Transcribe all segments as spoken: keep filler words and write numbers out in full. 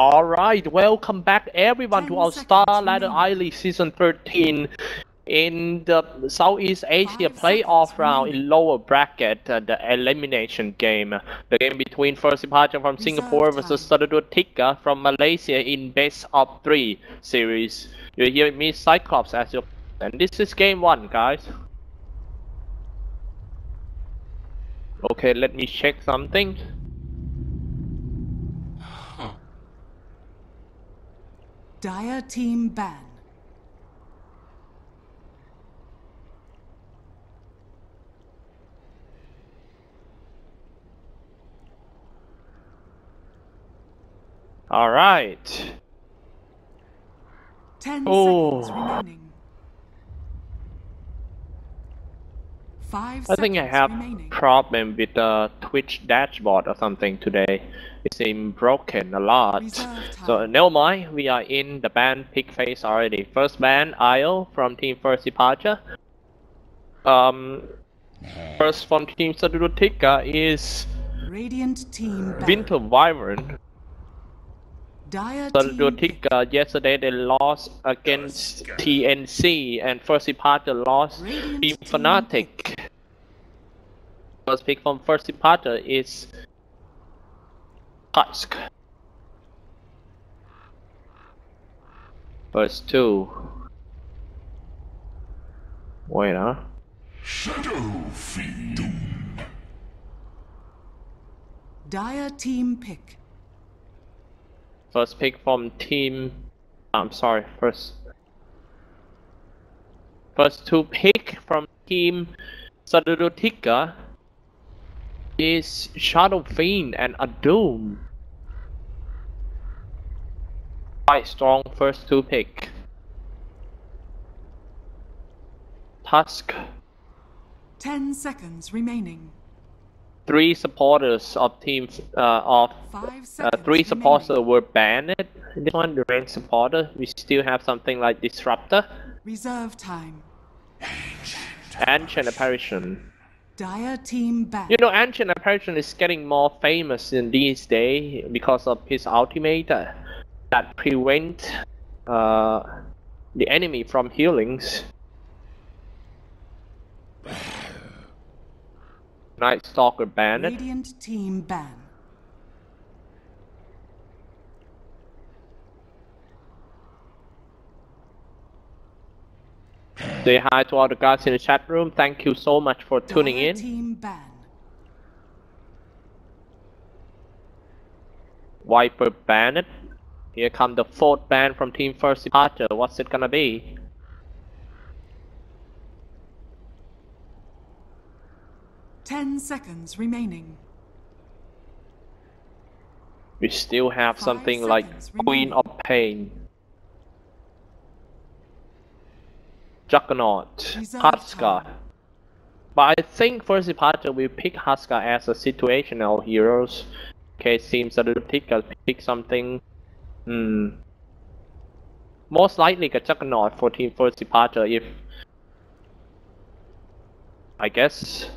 Alright, welcome back everyone to our Starladder i-League Season thirteen in the Southeast Asia playoff round in lower bracket, uh, the elimination game. The game between First Departure from Singapore versus SatuDuaTiga from Malaysia in best of three series. You're hearing me, Cyclops, as your and this is game one, guys. Okay, let me check something. Dire team ban. All right. Ten oh. seconds remaining. Five. I think I have remaining. problem with the Twitch dashboard or something today. It seems broken a lot. So never mind, we are in the ban pick phase already. First ban, Io from team First Departure. Um, first from team SatuDuaTiga is Radiant team Winter Wyvern. SatuDuaTiga, yesterday they lost against T N C, and First Departure lost Radiant team Fnatic. First pick from First Departure is Tusk. Verse two. Wait, huh? Shadow Fiend. Dire team pick. First pick from team. I'm sorry. First. First two pick from team SatuDuaTiga is Shadow Fiend and a Doom. Quite strong first two pick. Tusk. Ten seconds remaining. Three supporters of teams uh, of uh, three supporters remaining. were banned. This one, the ranked supporter. We still have something like Disruptor. Reserve time. Ancient Apparition. Dire team back. You know, Ancient Apparition is getting more famous in these days because of his ultimate that prevent uh, the enemy from healings. Night Stalker banned. Radiant team ban. Say hi to all the guys in the chat room. Thank you so much for tuning in. Team ban. Viper banned. Here comes the fourth ban from team First Departure. What's it gonna be? Ten seconds remaining. We still have Five something like remaining. Queen of Pain. Juggernaut, Huska, but I think First Departure will pick Huska as a situational heroes. Okay, seems that the picker pick something. Hmm. Most likely a Juggernaut for team First Departure if I guess.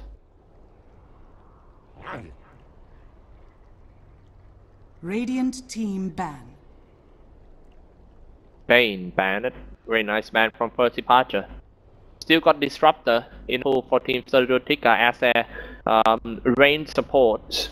Radiant team ban. Bane banned. Very nice ban from First Departure. Still got Disruptor in pool for team SatuDuaTiga as their um, range support.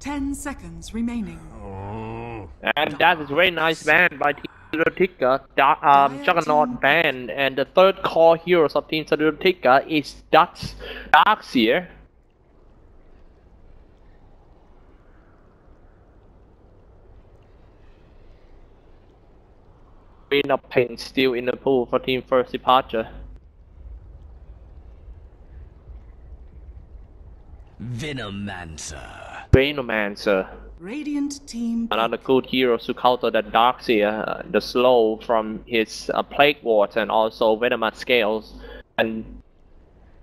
Ten seconds remaining. Oh. And that is very nice ban by team SatuDuaTiga. Um, Juggernaut ban, and the third core heroes of team SatuDuaTiga is Dutch Darkseer. Queen of Pain still in the pool for team First Departure. Venomancer. Venomancer. Radiant team. Another good hero to counter that Darkseer, uh, the slow from his uh, Plague Wards and also Venomancer scales, and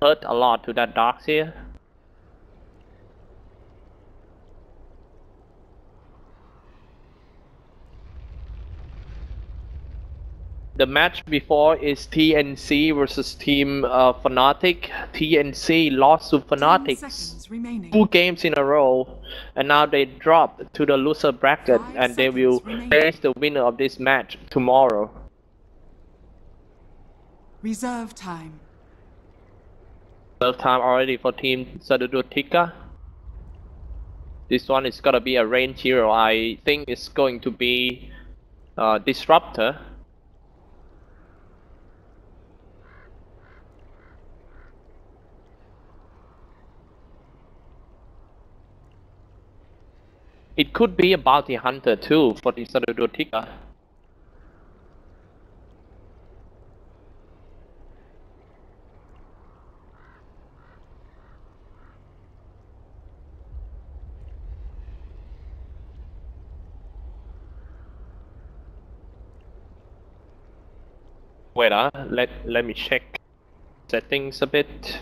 hurt a lot to that Darkseer. The match before is T N C versus Team uh, Fnatic. T N C lost to Fnatic two games in a row, and now they dropped to the loser bracket, Five and they will remaining. face the winner of this match tomorrow. Reserve time. Reserve time already for Team SatuDuaTiga. This one is gonna be a range hero. I think it's going to be uh, Disruptor. It could be a bounty hunter too for the SatuDuaTiga. Wait, uh, let let me check settings a bit.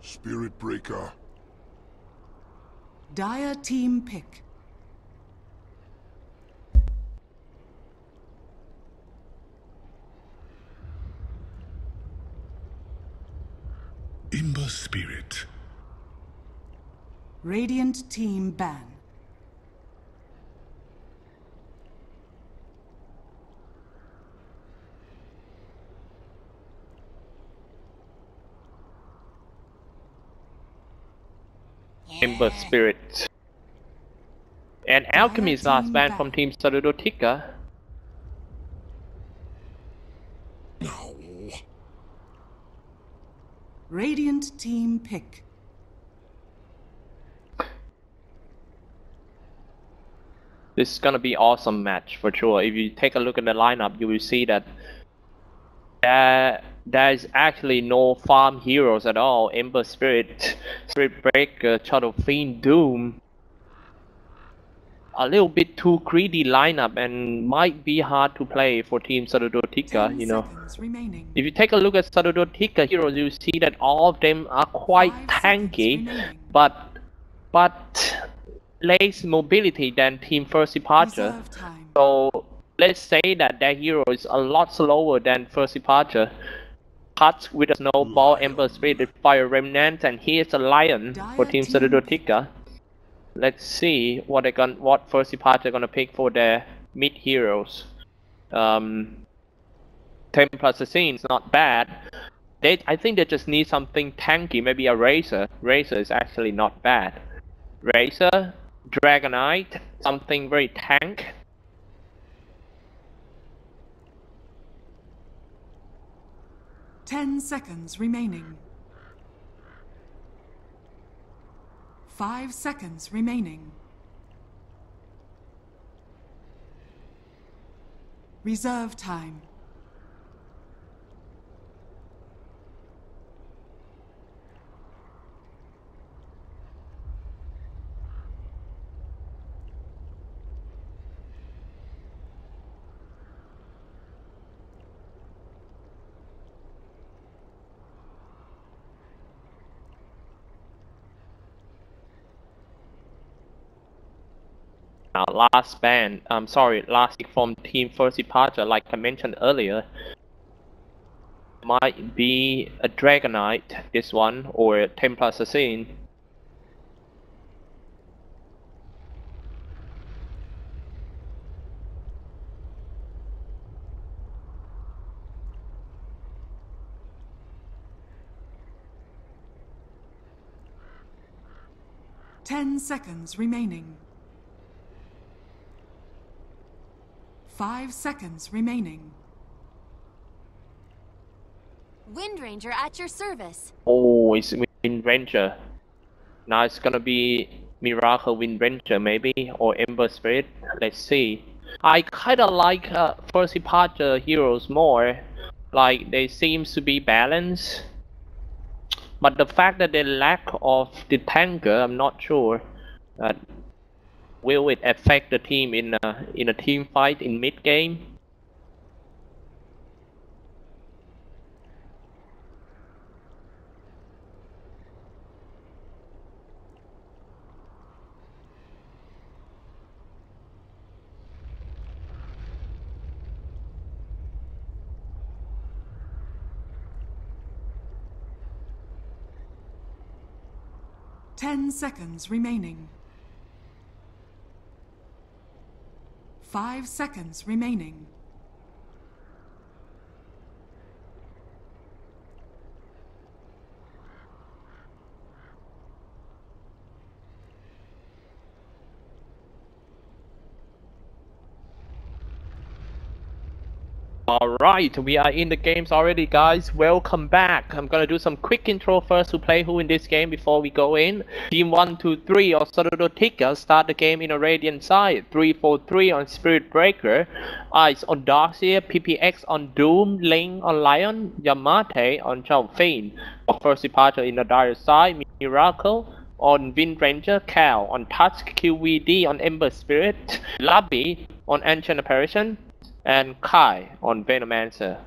Spirit Breaker. Dire team pick. Imber Spirit. Radiant team ban. Ember Spirit. And Alchemy's last ban from Team SatuDuaTiga. No. Radiant team pick. This is gonna be awesome match for sure. If you take a look at the lineup, you will see that there, there is actually no farm heroes at all. Ember Spirit, Spirit Breaker, Shadow Fiend, Doom. A little bit too greedy lineup and might be hard to play for Team SatuDuaTiga, you know. Remaining. If you take a look at SatuDuaTiga heroes, you see that all of them are quite tanky, but but. less mobility than Team First Departure, so let's say that their hero is a lot slower than First Departure. Cuts with a snowball, Ember Spirit, Fire Remnant, and here's a lion for Team SatuDuaTiga. Let's see what they gon what First Departure gonna pick for their mid heroes. Um, ten plus a scene is not bad. They I think they just need something tanky, maybe a Razor. Razor is actually not bad. Razor. Dragonite, something very tank. Ten seconds remaining. Five seconds remaining. Reserve time. Uh, last ban, I'm sorry, last pick from Team First Departure, like I mentioned earlier, might be a Dragonite, this one, or a Templar Assassin. Ten seconds remaining. Five seconds remaining. Windranger at your service. Oh, it's Windranger. Now it's gonna be Miracle Windranger maybe, or Ember Spirit. Let's see. I kinda like uh, First Departure heroes more. Like, they seem to be balanced. But the fact that they lack of the tanker, I'm not sure. Uh, Will it affect the team in a, in a team fight in mid game? Ten seconds remaining. Five seconds remaining. Alright, we are in the games already, guys. Welcome back. I'm gonna do some quick intro first to play who in this game before we go in. Team one two three or SatuDuaTiga start the game in a Radiant side. three four three on Spirit Breaker. Ice on Darkseer, P P X on Doom, Ling on Lion, Yamate on Chao Fein. For First Departure in the Dire side, Miracle on Wind Ranger, Cal on Tusk, Q V D on Ember Spirit, Lobby on Ancient Apparition, and Kai on Venomancer.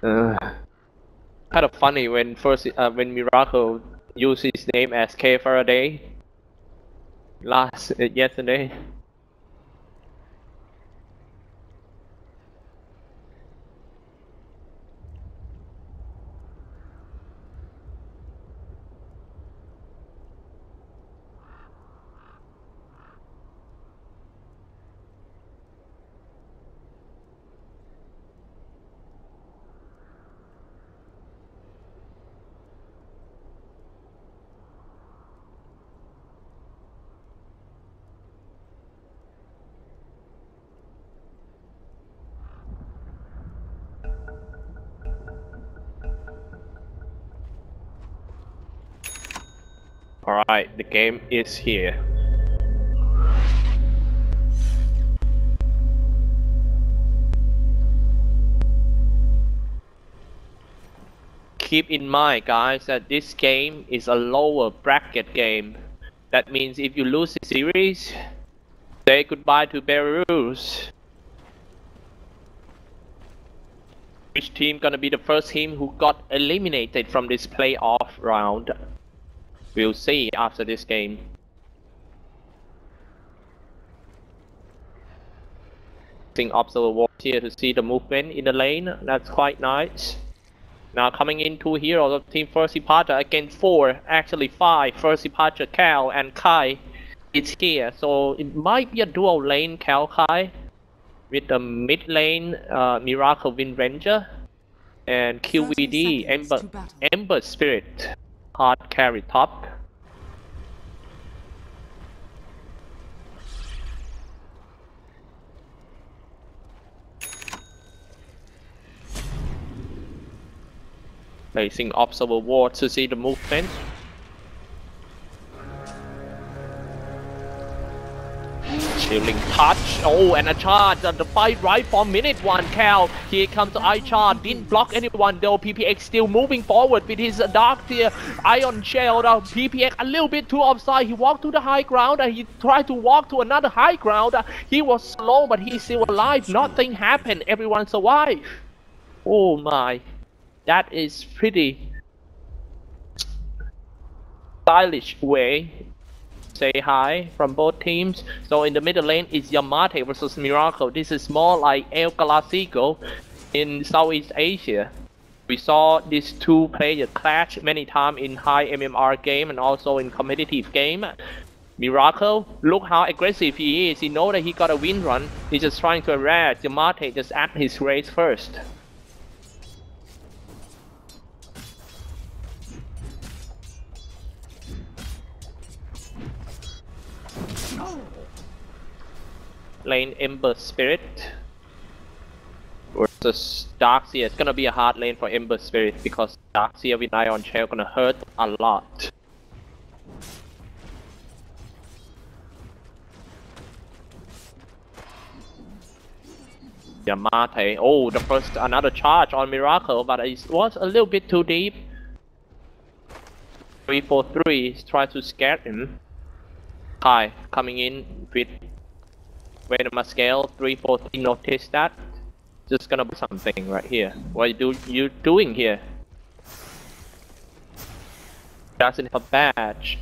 Uh, kind of funny when first uh, when Miracle used his name as K Faraday last uh, yesterday. Alright, the game is here. Keep in mind, guys, that this game is a lower bracket game. That means if you lose the series, say goodbye to Belarus. Which team gonna be the first team who got eliminated from this playoff round? We'll see after this game. Using observer walls here to see the movement in the lane. That's quite nice. Now coming in two heroes of team First Departure against four, actually five. First Departure, Cal and Kai. It's here, so it might be a dual lane Cal Kai with the mid lane uh, Miracle Wind Ranger and Q V D Ember Ember Spirit. Hard carry top. Placing observer ward to see the movement. Chilling touch. Oh, and a charge on the fight right for minute one. Cal, here comes Ice charge. Didn't block anyone though. P P X still moving forward with his dark tier iron shell. Now P P X a little bit too offside. He walked to the high ground and he tried to walk to another high ground. He was slow, but he's still alive. Nothing happened. Everyone's alive. Oh my, that is pretty stylish way. Say hi from both teams. So in the middle lane is Yamate versus Miracle. This is more like El Clasico in Southeast Asia. We saw these two players clash many times in high M M R game and also in competitive game. Miracle, look how aggressive he is. He knows that he got a win run. He's just trying to harass Yamate, just at his race first. Lane Ember Spirit versus Darkseer. It's gonna be a hard lane for Ember Spirit because Darkseer with Iron Shell gonna hurt a lot. Yamate. Oh, the first another charge on Miracle, but it was a little bit too deep. three four three try to scare him. Kai coming in with Venom scale. Three four three notice that. Just gonna do something right here. What do you doing here? Doesn't have a badge.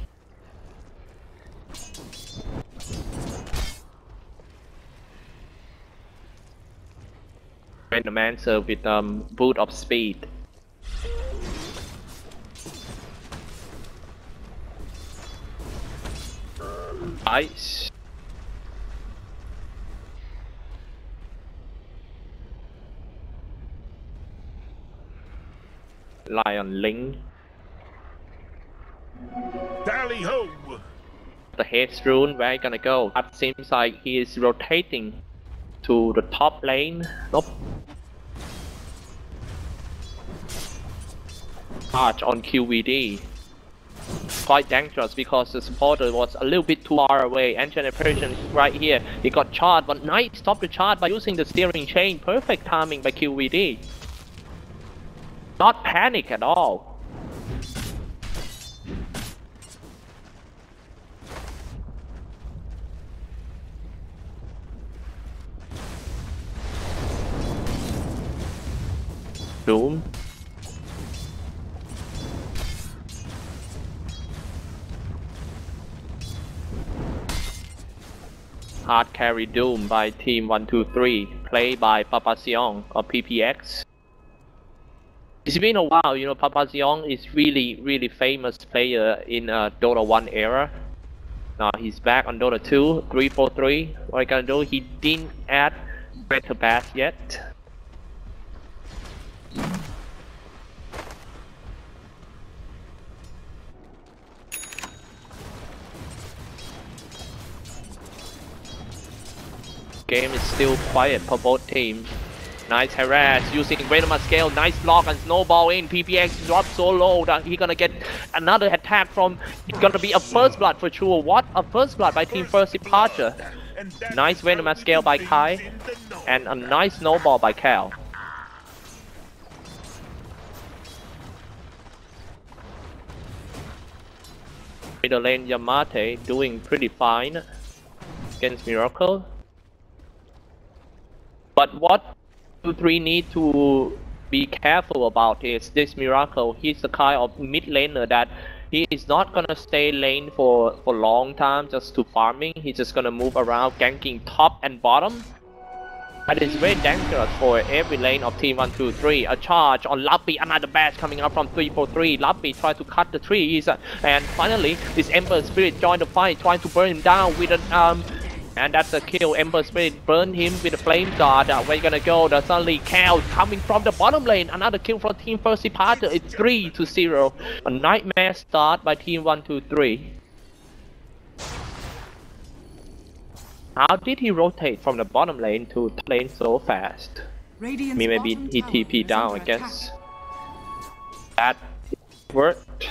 Venomancer with um boot of speed. Ice. Lion Ling. Dally ho! The head's rune, where are you gonna go? It seems like he is rotating to the top lane. Nope. Charge on Q V D. Quite dangerous because the supporter was a little bit too far away. Ancient Apparition is right here. He got charged, but Knight stopped the charge by using the steering chain. Perfect timing by Q V D. Not panic at all. Doom. Hard carry Doom by Team one two three, played by Papa Xiong or P P X. It's been a while, you know, Papa Xiong is really, really famous player in uh, Dota one era. Now he's back on Dota two, three four three. What I gotta do, he didn't add better pass yet. Game is still quiet for both teams. Nice harass using Venomous Scale, nice block and snowball in. P P X drops so low that he's gonna get another attack from. It's gonna be a first blood for sure. What a first blood by Team First Departure. Nice Venomous Scale by Kai and a nice snowball by Cal. Middle lane Yamate doing pretty fine against Miracle. But what two three need to be careful about is this Miracle. He's the kind of mid laner that he is not gonna stay lane for for long time just to farming. He's just gonna move around ganking top and bottom. That is very dangerous for every lane of Team one two three. A charge on Lappy, another bash coming up from three four three. Lappy tries to cut the trees, and finally this Ember Spirit joined the fight, trying to burn him down with an um. And that's a kill. Ember Spirit burned him with a flame dart. Uh, where you gonna go? There's suddenly Cal coming from the bottom lane. Another kill from Team First Departure. It's three to zero. A nightmare start by Team one two three. How did he rotate from the bottom lane to top lane so fast? Radiant's Maybe he T P down, I guess. That worked.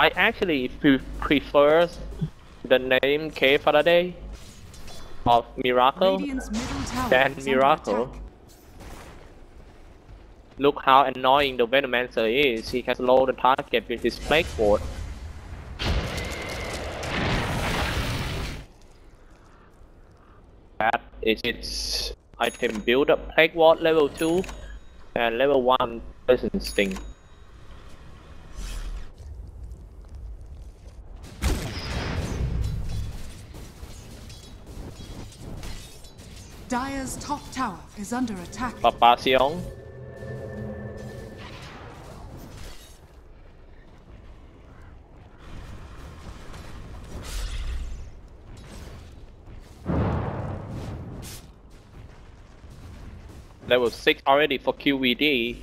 I actually pre prefer the name K Faraday of Miracle than Miracle. Look how annoying the Venomancer is. He can slow the target with his plague ward. That is its item build up. Plague ward level two and level one Poison Sting. Dire's top tower is under attack. Papa Xiong. Level six already for Q V D.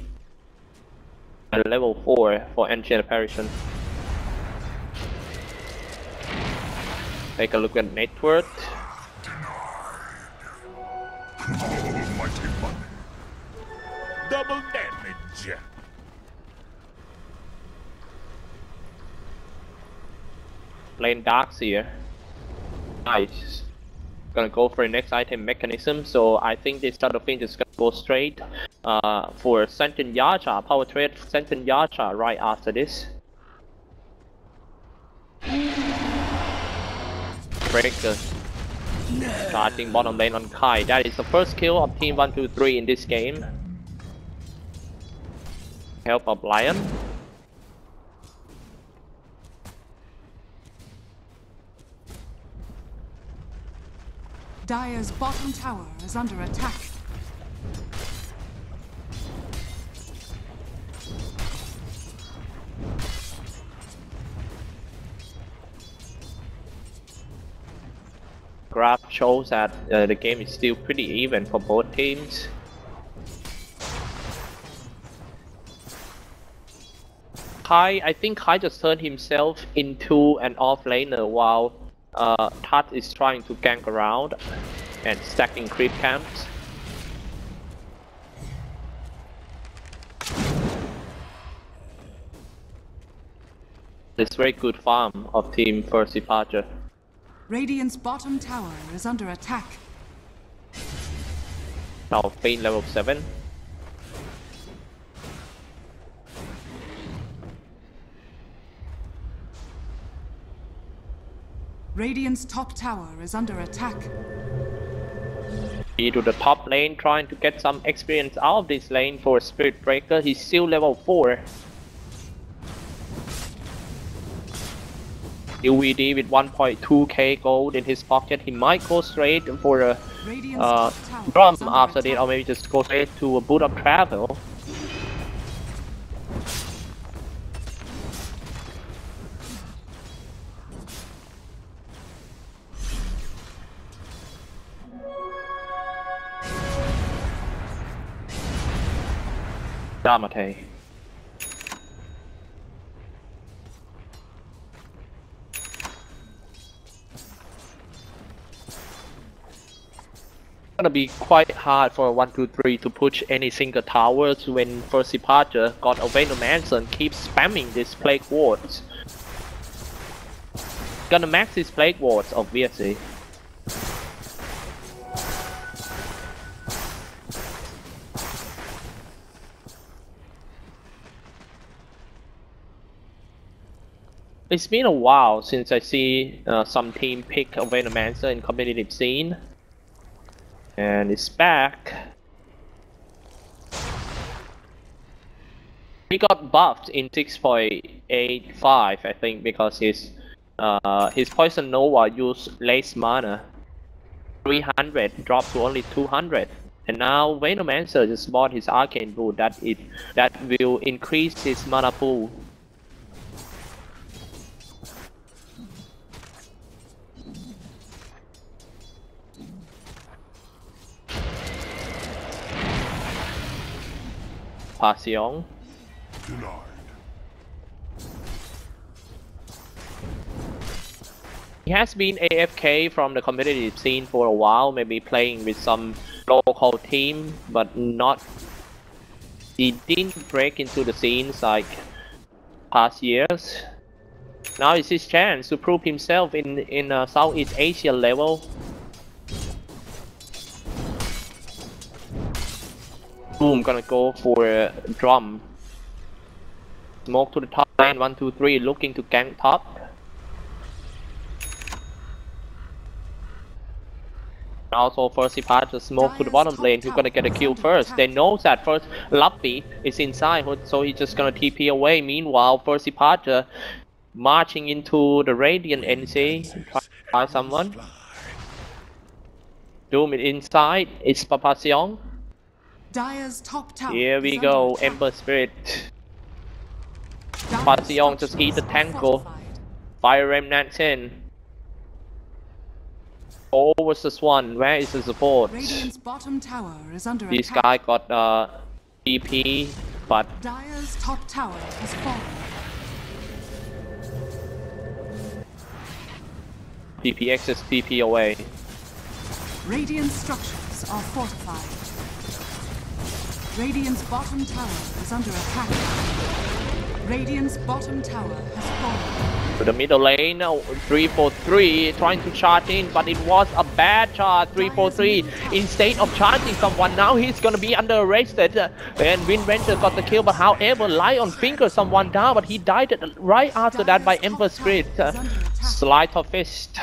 And level four for Ancient Apparition. Take a look at network. Almighty money. Double damage. Playing Darks here. Nice. Gonna go for the next item mechanism, so I think this sort of thing is gonna go straight uh, for Senten Yacha, power trade Senten Yacha right after this. Breaker. No. Starting bottom lane on Kai. That is the first kill of Team one two three in this game. Help of Lion. Dire's bottom tower is under attack. Graph shows that uh, the game is still pretty even for both teams. Kai, I think Kai just turned himself into an offlaner while uh, Tat is trying to gank around and stacking creep camps. It's very good farm of team First Departure. Radiant's bottom tower is under attack. Now Fane level seven. Radiant's top tower is under attack. He to the top lane, trying to get some experience out of this lane for Spirit Breaker. He's still level four. Q V D with one point two K gold in his pocket, he might go straight for a uh, drum after this, or maybe just go straight to a boot of travel. Yamate. It's gonna be quite hard for one two three to push any single towers when First Departure got a Venomancer, keeps spamming these Plague Wards. Gonna max his Plague Wards, obviously. It's been a while since I see uh, some team pick a Venomancer in competitive scene. And it's back. He got buffed in six point eight five, I think, because his uh, his Poison Nova used less mana, three hundred dropped to only two hundred, and now Venomancer just bought his Arcane Brew that it that will increase his mana pool. Papa Xiong. He has been A F K from the competitive scene for a while, maybe playing with some local team, but not. He didn't break into the scenes like past years. Now it's his chance to prove himself in in uh, Southeast Asia level. Boom, gonna go for a drum. Smoke to the top lane, one two three, looking to gank top. Also, First Departure smoke to the bottom lane, who's gonna get a kill first. They know that first Luffy is inside, so he's just gonna T P away. Meanwhile, First Departure marching into the Radiant N C. Try someone. Doom is inside, it's Papa Xiong. Dire's top tower. Here we go, Ember Spirit. Papa Xiong just eat the Tanko. Fire Remnant ten. Always the Swan, where is the support? Bottom tower is under this attack. Guy got uh, D P, but Dire's top tower has fallen. P P X is T P away. Radiant structures are fortified. Radiant's bottom tower is under attack. Radiant's bottom tower has fallen. To the middle lane, three four three trying to charge in, but it was a bad charge. three four three instead of charging someone, now he's gonna be under arrested. And Windrenter got the kill, but however, Lion fingered someone down, but he died right after that by Ember Spirit. Sleight of fist.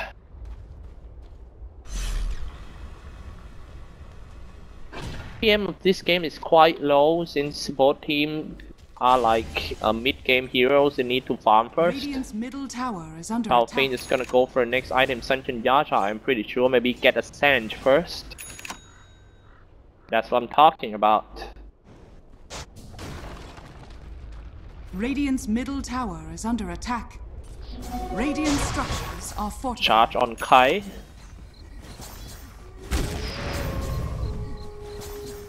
P M of this game is quite low since both teams are like uh, mid-game heroes they need to farm first. Calvin is gonna go for the next item, Sunken Yasha, I'm pretty sure. Maybe get a Sand first. That's what I'm talking about. Radiant's middle tower is under attack. Radiant structures are fortified. Charge on Kai.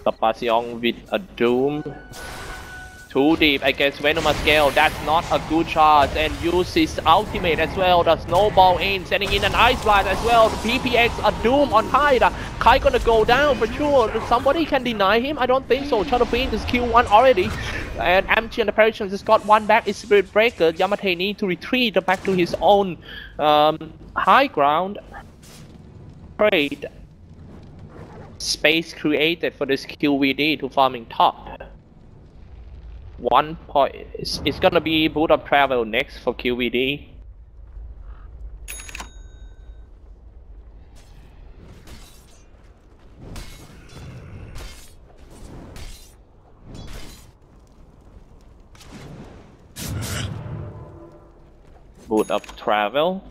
Papa Xiong with a Doom. Too deep against Venomous Gale. That's not a good charge. And uses ultimate as well. The snowball in, sending in an Ice Blast as well. The P P X a Doom on Kai. The Kai gonna go down for sure. Somebody can deny him? I don't think so. Shadow Fiend is Q one already. And Amgen Apparitions has got one back. It's Spirit Breaker. Yamate need to retreat back to his own um, high ground. Trade space created for this Q V D to farming top. One point. It's, it's gonna be Boot of Travel next for Q V D. Boot of Travel.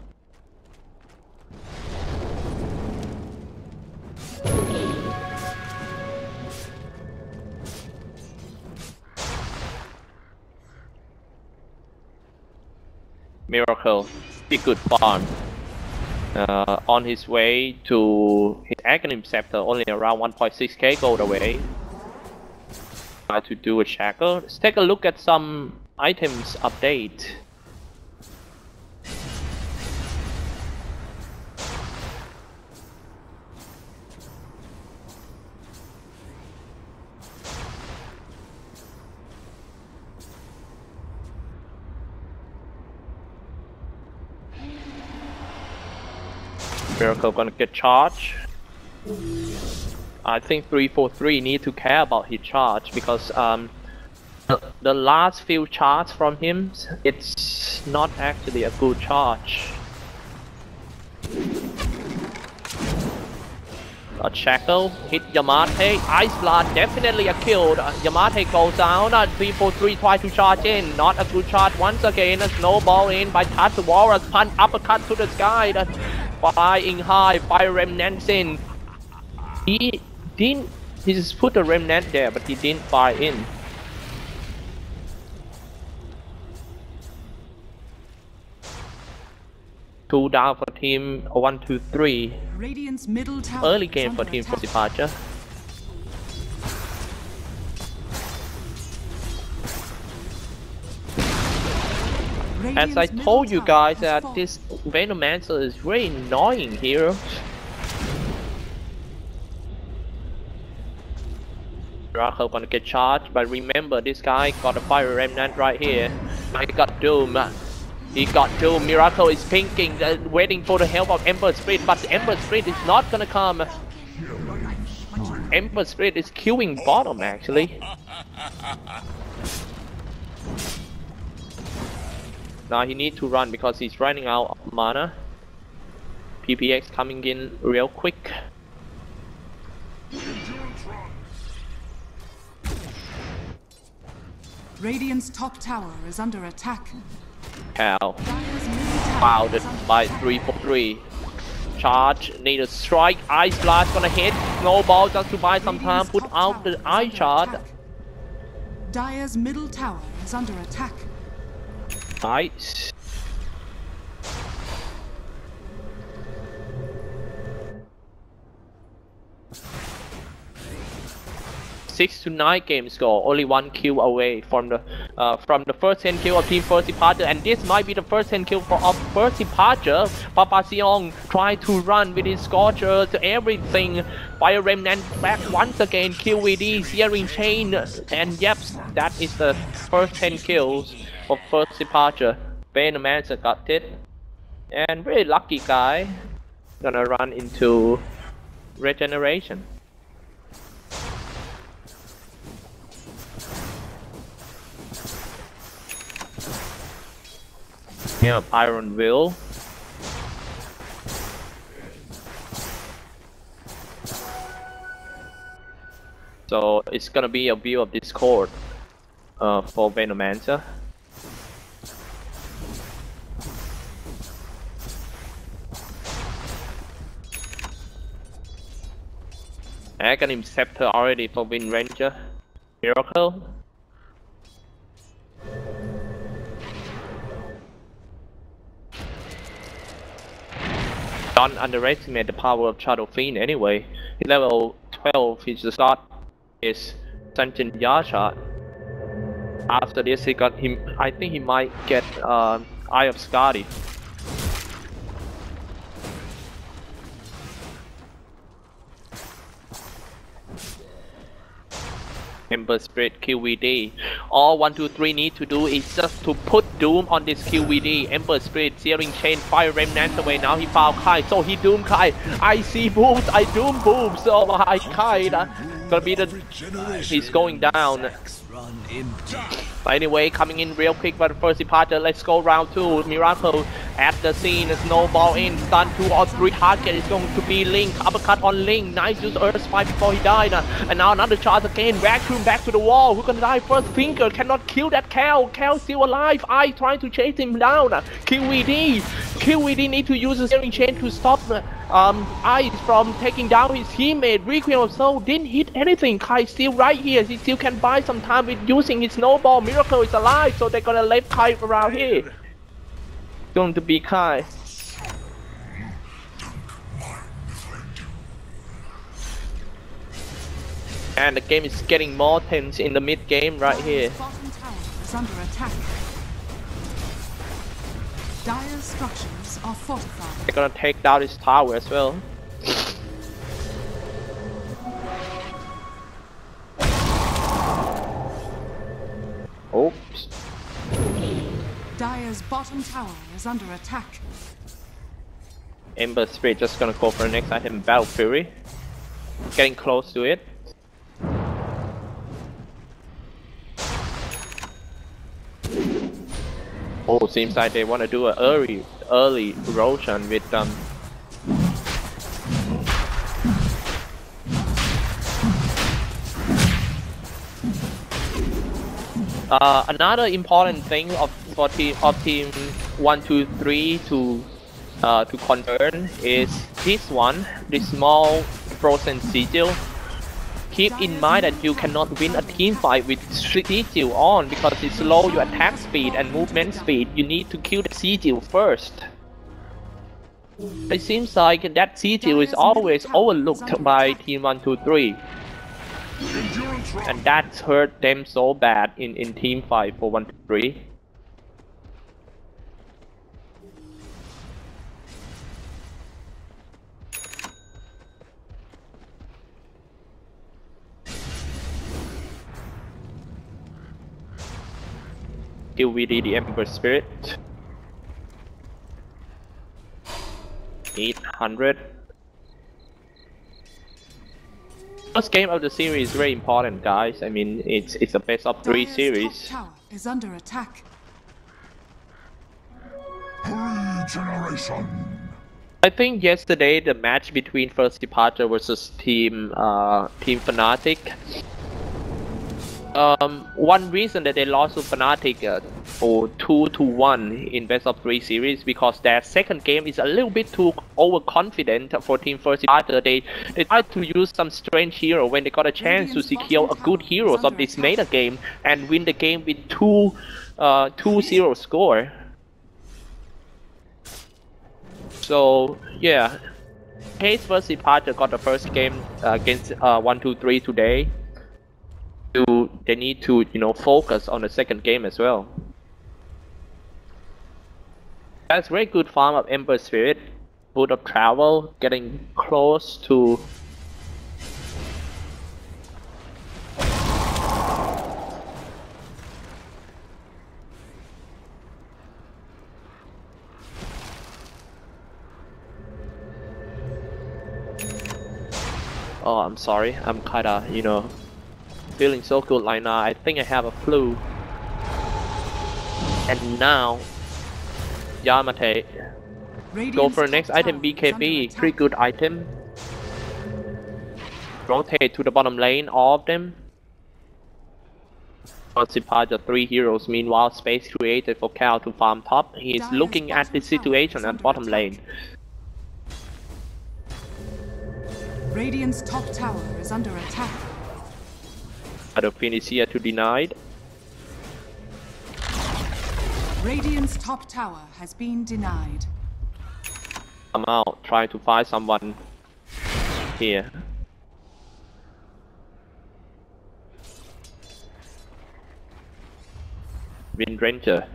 Miracle, big good farm. Uh, on his way to his Aghanim Scepter, only around one point six K gold away. Try to do a shackle. Let's take a look at some items update. Miracle gonna get charged. I think three four three need to care about his charge because um, the last few charges from him, it's not actually a good charge. A shackle, hit Yamate, Ice Blood, definitely a kill. Uh, Yamate goes down, uh, three four three try to charge in, not a good charge once again. A snowball in by Tatsuwara, punch uppercut to the sky. Uh, Flying high, fire remnants in. He didn't. He just put a remnant there, but he didn't fire in. Two down for team. One, two, three. Radiant's middle tower. Early game for team First Departure. As I told you guys that uh, this Venomancer is very annoying here. Miracle gonna get charged, but remember this guy got a fire remnant right here. I got Doom. He got Doom. Miracle is pinking, uh, waiting for the help of Ember Spirit, but Ember Spirit is not gonna come. Ember Spirit is queuing bottom actually. Now he needs to run because he's running out of mana. P P X coming in real quick. Radiant's top tower is under attack. Cal. Fouled by three four three. Charge, need a strike. Ice Blast gonna hit. Snowball just to buy some time. Put out the eye shard. Dire's middle tower is under attack. Ice. Six to nine game score, only one kill away from the uh, from the first ten kill of team First Departure, and this might be the first ten kill for of First Departure. Papa Xiong tried to run with his scorcher to everything. Fire Remnant back once again. Q V D, Searing Chain, and yep, that is the first ten kills for First Departure. Venomancer got it, and very lucky guy gonna run into regeneration. Yep. Iron Will. So it's gonna be a view of Discord. uh, for Venomancer. Aghanim Scepter already for Windranger. Miracle. Don't underestimate the power of Shadow Fiend anyway. Level twelve, his start is Sanjin Yasha. After this he got him, I think he might get uh, Eye of Skadi. Ember Spirit Q V D. All one two three need to do is just to put Doom on this Q V D. Ember Spirit, Searing Chain, Fire Remnants away. Now he found Kai, so he Doom Kai. I see booms, I Doom booms. Oh my Kai, uh, gonna be the. Uh, he's going down. But anyway, coming in real quick by the first departure. Let's go round two. Miracle at the scene, a snowball in, stun two or three target is going to be Ling. Uppercut on Ling. Nice use Earth Spike before he died. Uh, and now another charge again. Vacuum back to the wall. Who's gonna die first? Finger cannot kill that Cal. Cal still alive. I trying to chase him down. Uh, Q V D. Q V D need to use a steering chain to stop uh, um Ice from taking down his teammate. Requiem of Soul didn't hit anything. Kai still right here. He still can buy some time with using his snowball. Miracle is alive, so they're gonna let Kai around here. Going to be Kai. And the game is getting more tense in the mid game right here. Dire structures are fortified. They're gonna take down this tower as well. Oops. Dire's bottom tower is under attack. Ember Spirit just gonna go for the next item, Battle Fury. Getting close to it. Oh, seems like they wanna do an early, early erosion with um. Uh, another important thing of for team of team one two three to uh, to concern is this one, this small frozen sigil. Keep in mind that you cannot win a team fight with sigil on because it slows your attack speed and movement speed. You need to kill the sigil first. It seems like that sigil is always overlooked by team one two three. And that's hurt them so bad in, in team fight for one two three. Q V D the Ember Spirit. eight hundred. First game of the series is very important, guys. I mean, it's it's a best of three Dyer's series. Top tower is under attack. Regeneration. I think yesterday the match between First Departure versus Team uh, Team Fnatic. Um, one reason that they lost to Fnatic uh, for two to one in best of three series because their second game is a little bit too overconfident for Team First Departure. They they tried to use some strange hero when they got a chance to secure a good hero of this meta game and win the game with two uh two zero score. So yeah, Case First Departure got the first game uh, against uh, one two three today. To, they need to, you know, focus on the second game as well. That's very good farm of Ember Spirit, Boot of Travel, getting close to oh, I'm sorry, I'm kinda, you know, feeling so good right now. I think I have a flu. And now Yamate Radiance go for next item. B K B, pretty good item. Rotate to the bottom lane, all of them. occupy the three heroes. Meanwhile, space created for Cal to farm top. He is looking at the situation at bottom lane. Radiant's top tower is under attack. Adolfin is here to deny it. Radiant's top tower has been denied. I'm out trying to find someone here. Wind Ranger.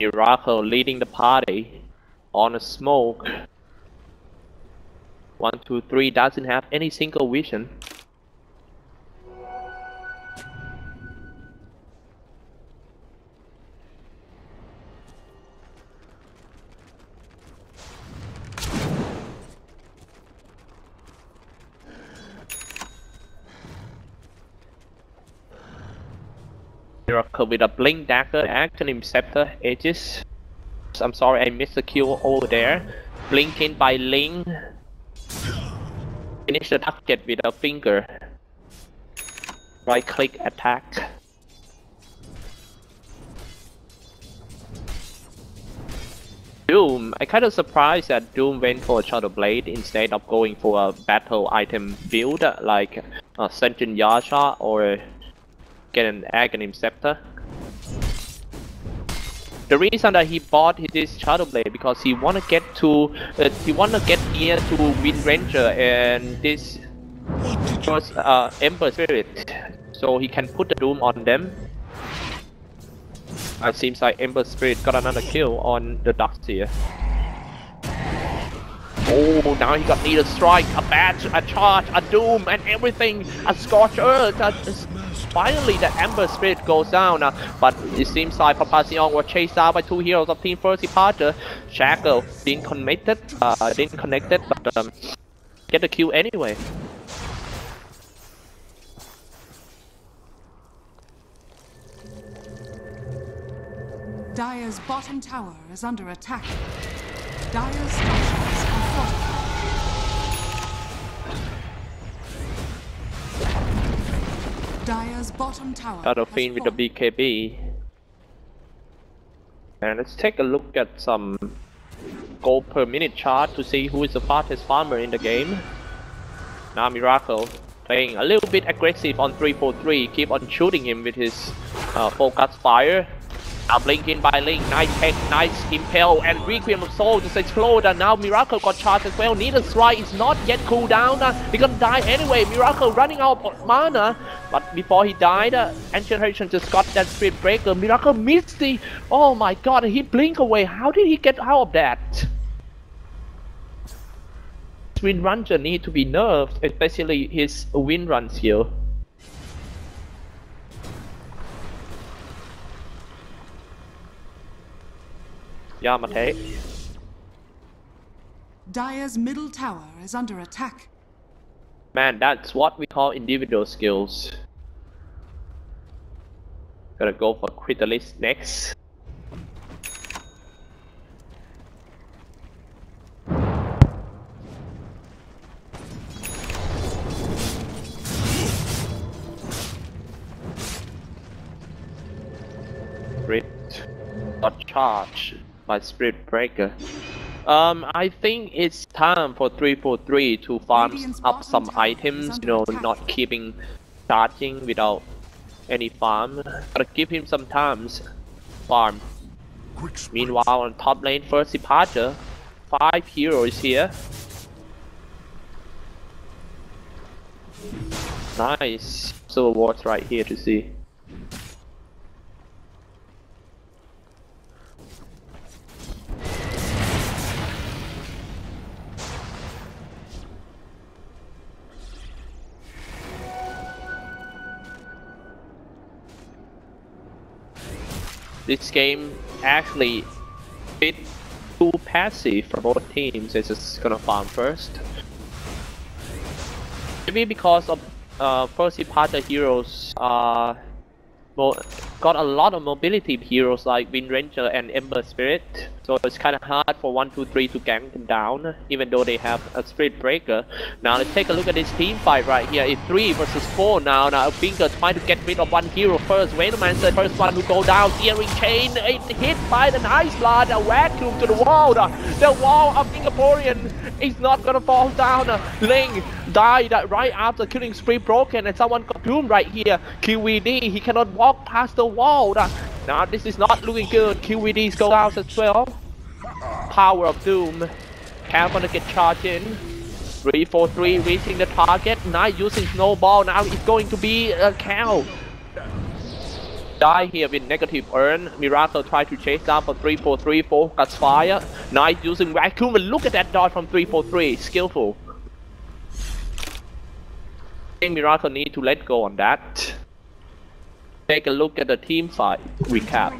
Miracle leading the party. On a smoke. One, two, three doesn't have any single vision. Miracle with a blink dagger, action interceptor, edges. I'm sorry, I missed the kill over there. Blinking by Ling. Finish the target with a finger. Right click, attack. Doom. I kind of surprised that Doom went for a Shadow Blade instead of going for a battle item build like a Sentient Yasha or get an Aghanim Scepter. The reason that he bought this Shadow Blade because he wanna get to uh, he wanna get near to Wind Ranger and this was uh, Ember Spirit, so he can put the Doom on them. It seems like Ember Spirit got another kill on the Ducks here. Oh, now he got Needle Strike, a Badge, a Charge, a Doom, and everything. A Scorch Earth. Uh, Finally, the Ember Spirit goes down, uh, but it seems like Papa Xiong was chased out by two heroes of Team First Departure. Shackle didn't connect it, uh, didn't connect it, but um, get the kill anyway. Dire's bottom tower is under attack. Dire's structures are fortified. Dire's bottom tower. Shadowfiend with the B K B. And let's take a look at some gold per minute chart to see who is the fastest farmer in the game. Now Miracle playing a little bit aggressive on three four three, keep on shooting him with his uh, focus fire. Now blinking by Link, nice tech, nice impel, and Requiem of Soul just explode, and now Miracle got charged as well. Needle Strike is not yet cooldown, uh, they're gonna die anyway. Miracle running out of mana, but before he died, uh, Ancient Heritage just got that Spirit Breaker. Miracle missed the... oh my god, he blinked away, how did he get out of that? Wind Ranger need to be nerfed, especially his wind runs here. Yamate. Dire's middle tower is under attack. Man, that's what we call individual skills. Gonna go for Crystalis next. Crit. Not charge. My Spirit Breaker. Um, I think it's time for three four three to farm up some items, you know, not keeping charging without any farm. Gotta give him some times farm. Meanwhile, on top lane, First Departure, five heroes here. Nice. Silver Wards right here to see. This game actually bit too passive for both teams. It's just gonna farm first. Maybe because of uh, First Departure heroes are more got a lot of mobility heroes like Wind Ranger and Ember Spirit, so it's kind of hard for one two three to gank them down, even though they have a Spirit Breaker. Now let's take a look at this team fight right here. It's three versus four now. Now Finger trying to get rid of one hero first. Venomancer, first one to go down. Searing Chain, it hit by the Ice Blood. A vacuum to the wall. The wall of Singaporean is not gonna fall down. Ling died right after killing Spree Broken, and someone got doomed right here. Q V D, he cannot walk past the wall. Now this is not looking good. Q V D's go out as well. Power of Doom. Cam gonna get charged in. three four three reaching the target. Knight using Snowball. Now it's going to be a Cal. Die here with negative earn. Miracle try to chase down for three four three. four cuts fire. Knight using Vacuum. And look at that dodge from three four three. Skillful. I think Miracle need to let go on that. Take a look at the team fight recap.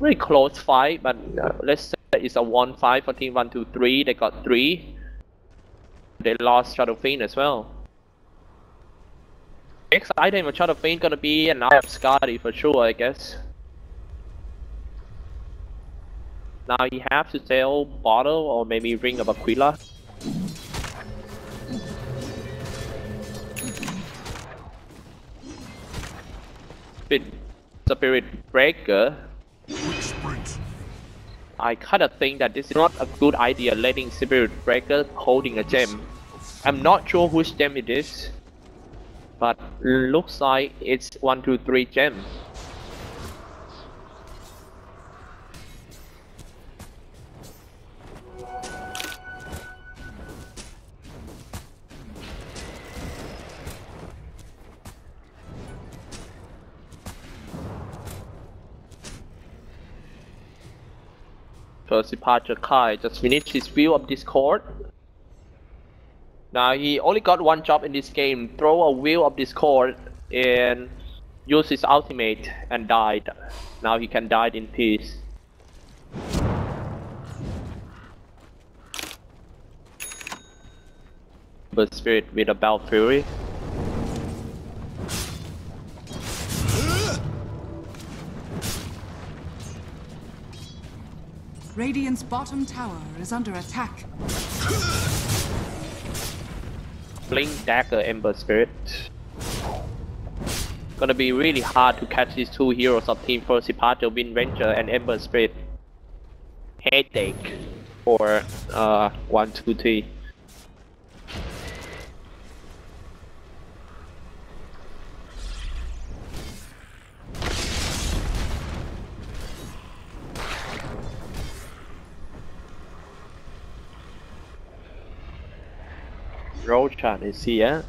Very close fight, but uh, let's say it's a one fight for team one, two, three. They got three. They lost Shadowfiend as well. Next item of Shadowfiend gonna be an Eye of Skadi for sure, I guess. Now you have to sell Bottle or maybe Ring of Aquila. Spirit Breaker. I kinda think that this is not a good idea, letting Spirit Breaker holding a gem. I'm not sure which gem it is, but looks like it's one two three gem. First Departure Kai just finished his view of Discord. Now he only got one job in this game, throw a wheel of Discord and use his ultimate and died. Now he can die in peace. But Spirit with a Bell Fury. Radiant's bottom tower is under attack. Ling dagger Ember Spirit. Gonna be really hard to catch these two heroes of Team First Departure, Wind Ranger and Ember Spirit. Headache for uh one two three. Roll chart is here.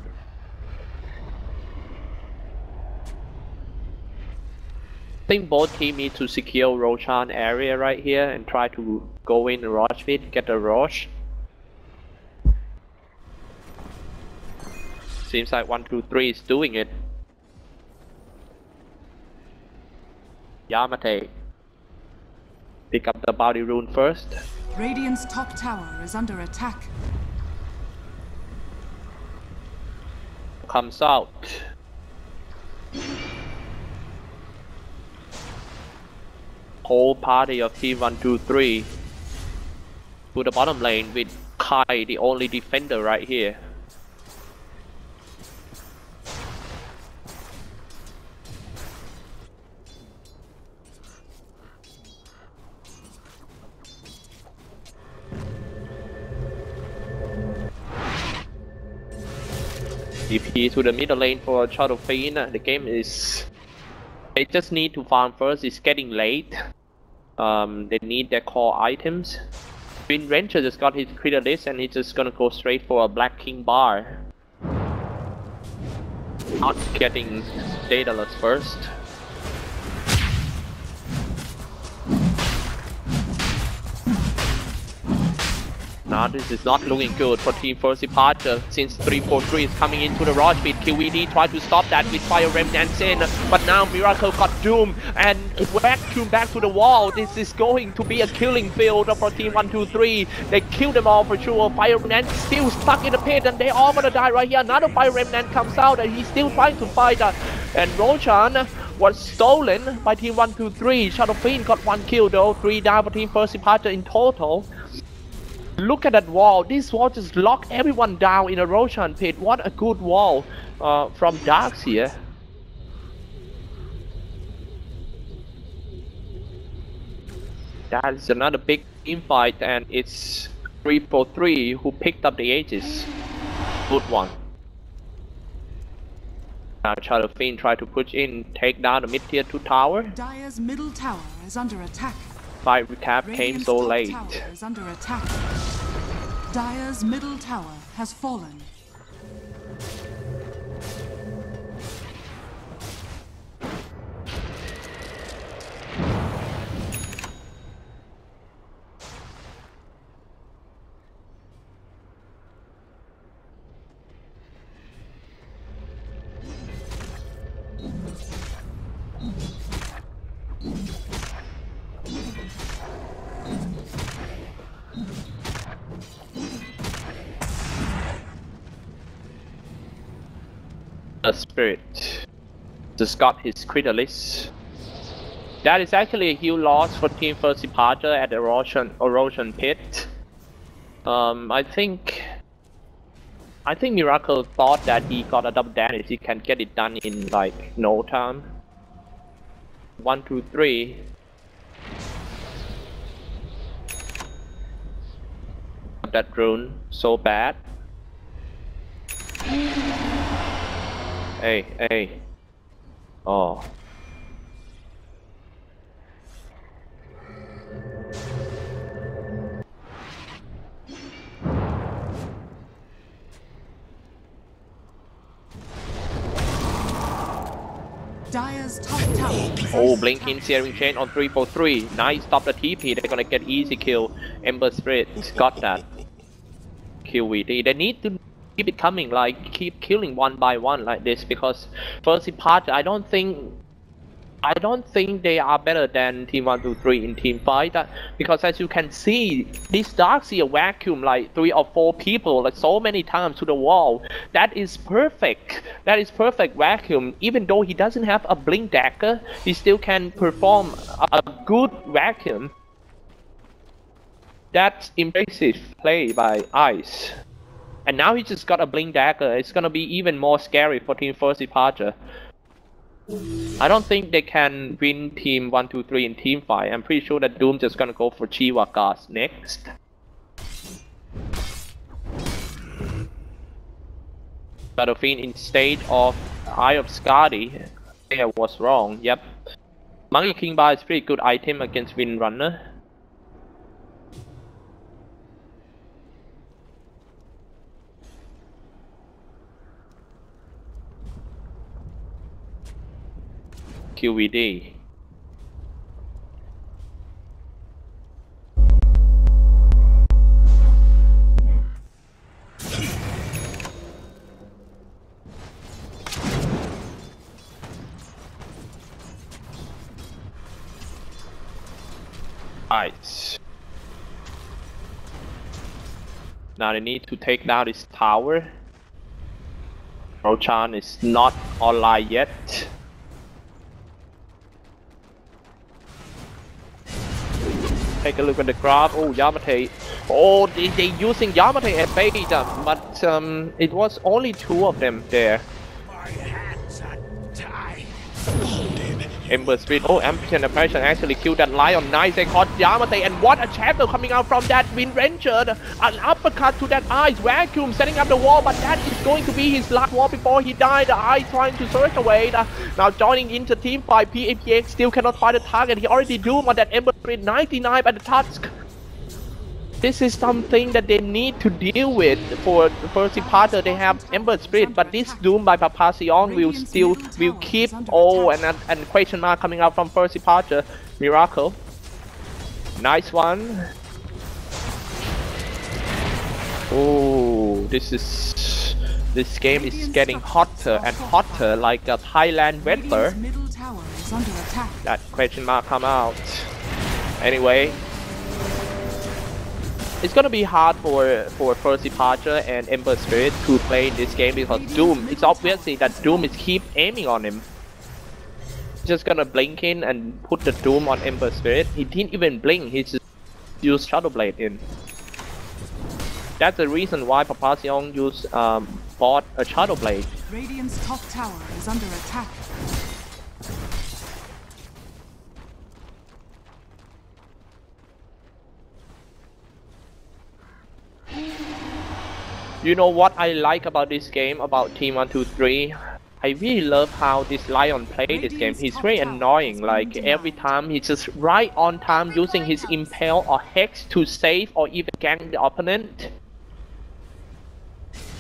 I think both teams need to secure Roshan area right here and try to go in and rush it, get a rush. Seems like one two three is doing it. Yamate. Pick up the body rune first. Radiant's top tower is under attack. Comes out. Whole party of T one two three to the bottom lane with Kai, the only defender right here. D P to the middle lane for Shadowfiend. The game is... They just need to farm first. It's getting late. Um, they need their core items. Wind Ranger just got his critter list and he's just gonna go straight for a Black King bar. Not getting Daedalus first. Now this is not looking good for Team First Departure since three four three is coming into the rush pit. Q V D tried to stop that with Fire Remnants in, but now Miracle got doomed and vacuumed back to the wall. This is going to be a killing field for Team one two three. They killed them all for sure. Fire Remnant still stuck in the pit and they all gonna die right here. Another Fire Remnant comes out and he's still trying to fight. Uh, and Roshan was stolen by Team one two three. Shadow Fiend got one kill though, three down for Team First Departure in total. Look at that wall. This wall just locked everyone down in a Roshan pit. What a good wall uh, from Darks here. That is another big infight, and it's three four three who picked up the ages. Good one. Now Shadow Fiend tried to push in, take down the mid-tier two tower. Dire's middle tower is under attack. Fight recap Radiant's came so late. Tower is under attack. Dire's middle tower has fallen. Spirit just got his Critalis. That is actually a huge loss for Team First Departure at Erosion Erosion Pit. Um, I think I think Miracle thought that he got a double damage. He can get it done in like no time. One, two, three. That rune so bad. Hey, hey. Oh. Dire's top tower. Oh, blinking searing chain on three four three. Nice, stop the T P. They're gonna get easy kill. Ember Spirit got that. Q V D. They need to keep it coming, like keep killing one by one like this, because First Departure, I don't think I don't think they are better than Team one two three in team fight, uh, because as you can see, this Darkseer vacuum like three or four people like so many times to the wall. That is perfect. That is perfect vacuum. Even though he doesn't have a blink dagger, he still can perform a good vacuum. That's impressive play by Ice. And now he just got a blink dagger. It's gonna be even more scary for Team First Departure. I don't think they can win Team one two three in team fight. I'm pretty sure that Doom just gonna go for Chiwa Gas next. Battlefiend instead of Eye of Skadi. I was wrong. Yep. Monkey King Bar is pretty good item against Windrunner. Q V D. Ice. Now they need to take down this tower. Roshan is not online yet. Take a look at the graph. Oh, Yamate. Oh, they, they using Yamate as bait, um, but um, it was only two of them there. My hands are tied. Ember Spirit. Oh, Ambition Oppression actually killed that lion. Nice, they caught Yamate, and what a chapter coming out from that Wind Ranger. An uppercut to that Ice vacuum, setting up the wall, but that is going to be his last wall before he died. The Ice trying to search away. The, now joining into team fight, P A P X still cannot find the target. He already doomed on that Ember Spirit, ninety-nine at the Tusk. This is something that they need to deal with for First Departure. They have Ember Spirit, but this Doom by Papa Xiong will still will keep all and, and question mark coming out from First Departure. Miracle. Nice one. Oh, this is this game is getting hotter and hotter, like a Thailand winter. That question mark come out. Anyway, it's gonna be hard for for First Departure and Ember Spirit to play in this game because Doom. It's obviously that Doom is keep aiming on him. Just gonna blink in and put the Doom on Ember Spirit. He didn't even blink. He just used Shadow Blade in. That's the reason why Papa Xiong used um, bought a Shadow Blade. Radiant's top tower is under attack. You know what I like about this game, about Team one two three? I really love how this Lion plays this game. He's very annoying, like every time he's just right on time using his Impel or Hex to save or even gank the opponent.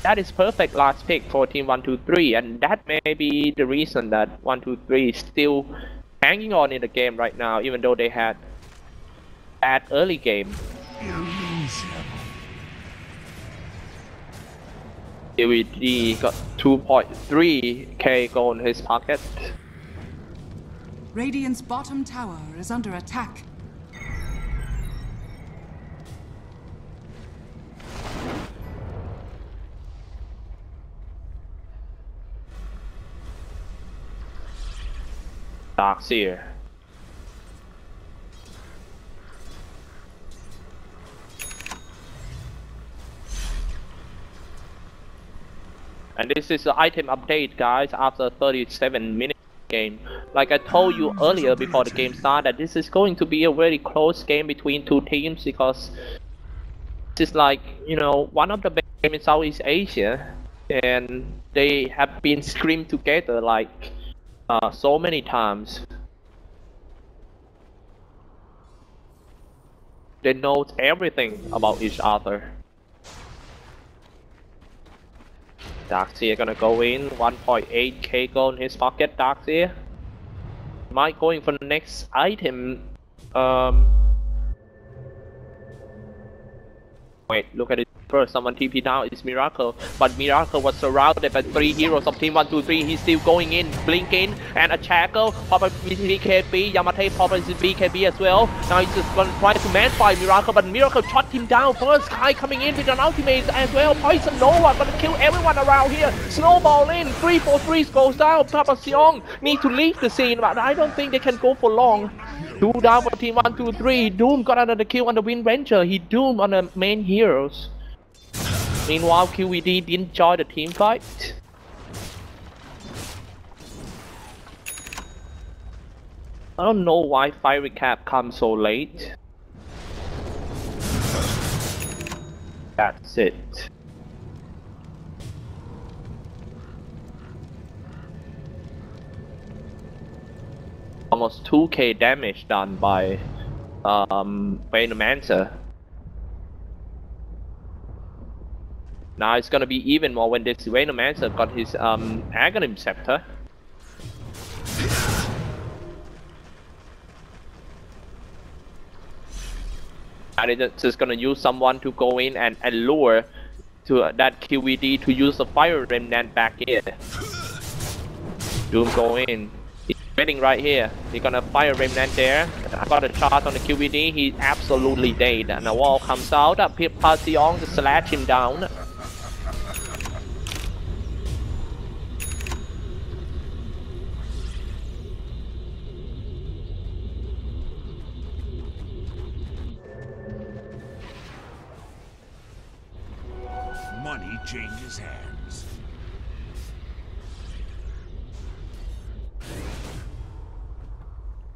That is perfect last pick for Team one two three, and that may be the reason that one two three is still hanging on in the game right now, even though they had bad early game. Q V D got two point three K gold in his pocket. Radiant's bottom tower is under attack. Darkseer. And this is the item update, guys, after thirty-seven minutes game. Like I told you earlier before the game started, this is going to be a very close game between two teams because it's like, you know, one of the best games in Southeast Asia and they have been streamed together like uh, so many times. They know everything about each other. Darkseer gonna go in, one point eight K gold in his pocket, Darkseer. Might going for the next item. Um, wait, look at it first, someone T P down, it's Miracle. But Miracle was surrounded by three heroes of Team one two three, he's still going in, blink in, and a Shackle, probably B K B, Yamate probably B K B as well. Now he's just gonna try to manfight Miracle, but Miracle shot him down first. Kai coming in with an ultimate as well, poison no one, gonna kill everyone around here. Snowball in, three four three goes down, Papa Xiong need to leave the scene, but I don't think they can go for long. Two down for Team one two three, Doom got another kill on the Wind Ranger, he doomed on the main heroes. Meanwhile, Q V D didn't join the team fight. I don't know why Fire Recap comes so late. That's it. Almost two K damage done by um, Venomancer. Now it's gonna be even more when this Venomancer got his um, Aghanim Scepter. And it's just gonna use someone to go in and allure to uh, that Q V D to use the Fire Remnant back here. Doom go in. He's waiting right here. He's gonna Fire Remnant there. I got a charge on the Q V D. He's absolutely dead. And the wall comes out. Papa Xiong just slash him down. Changes hands.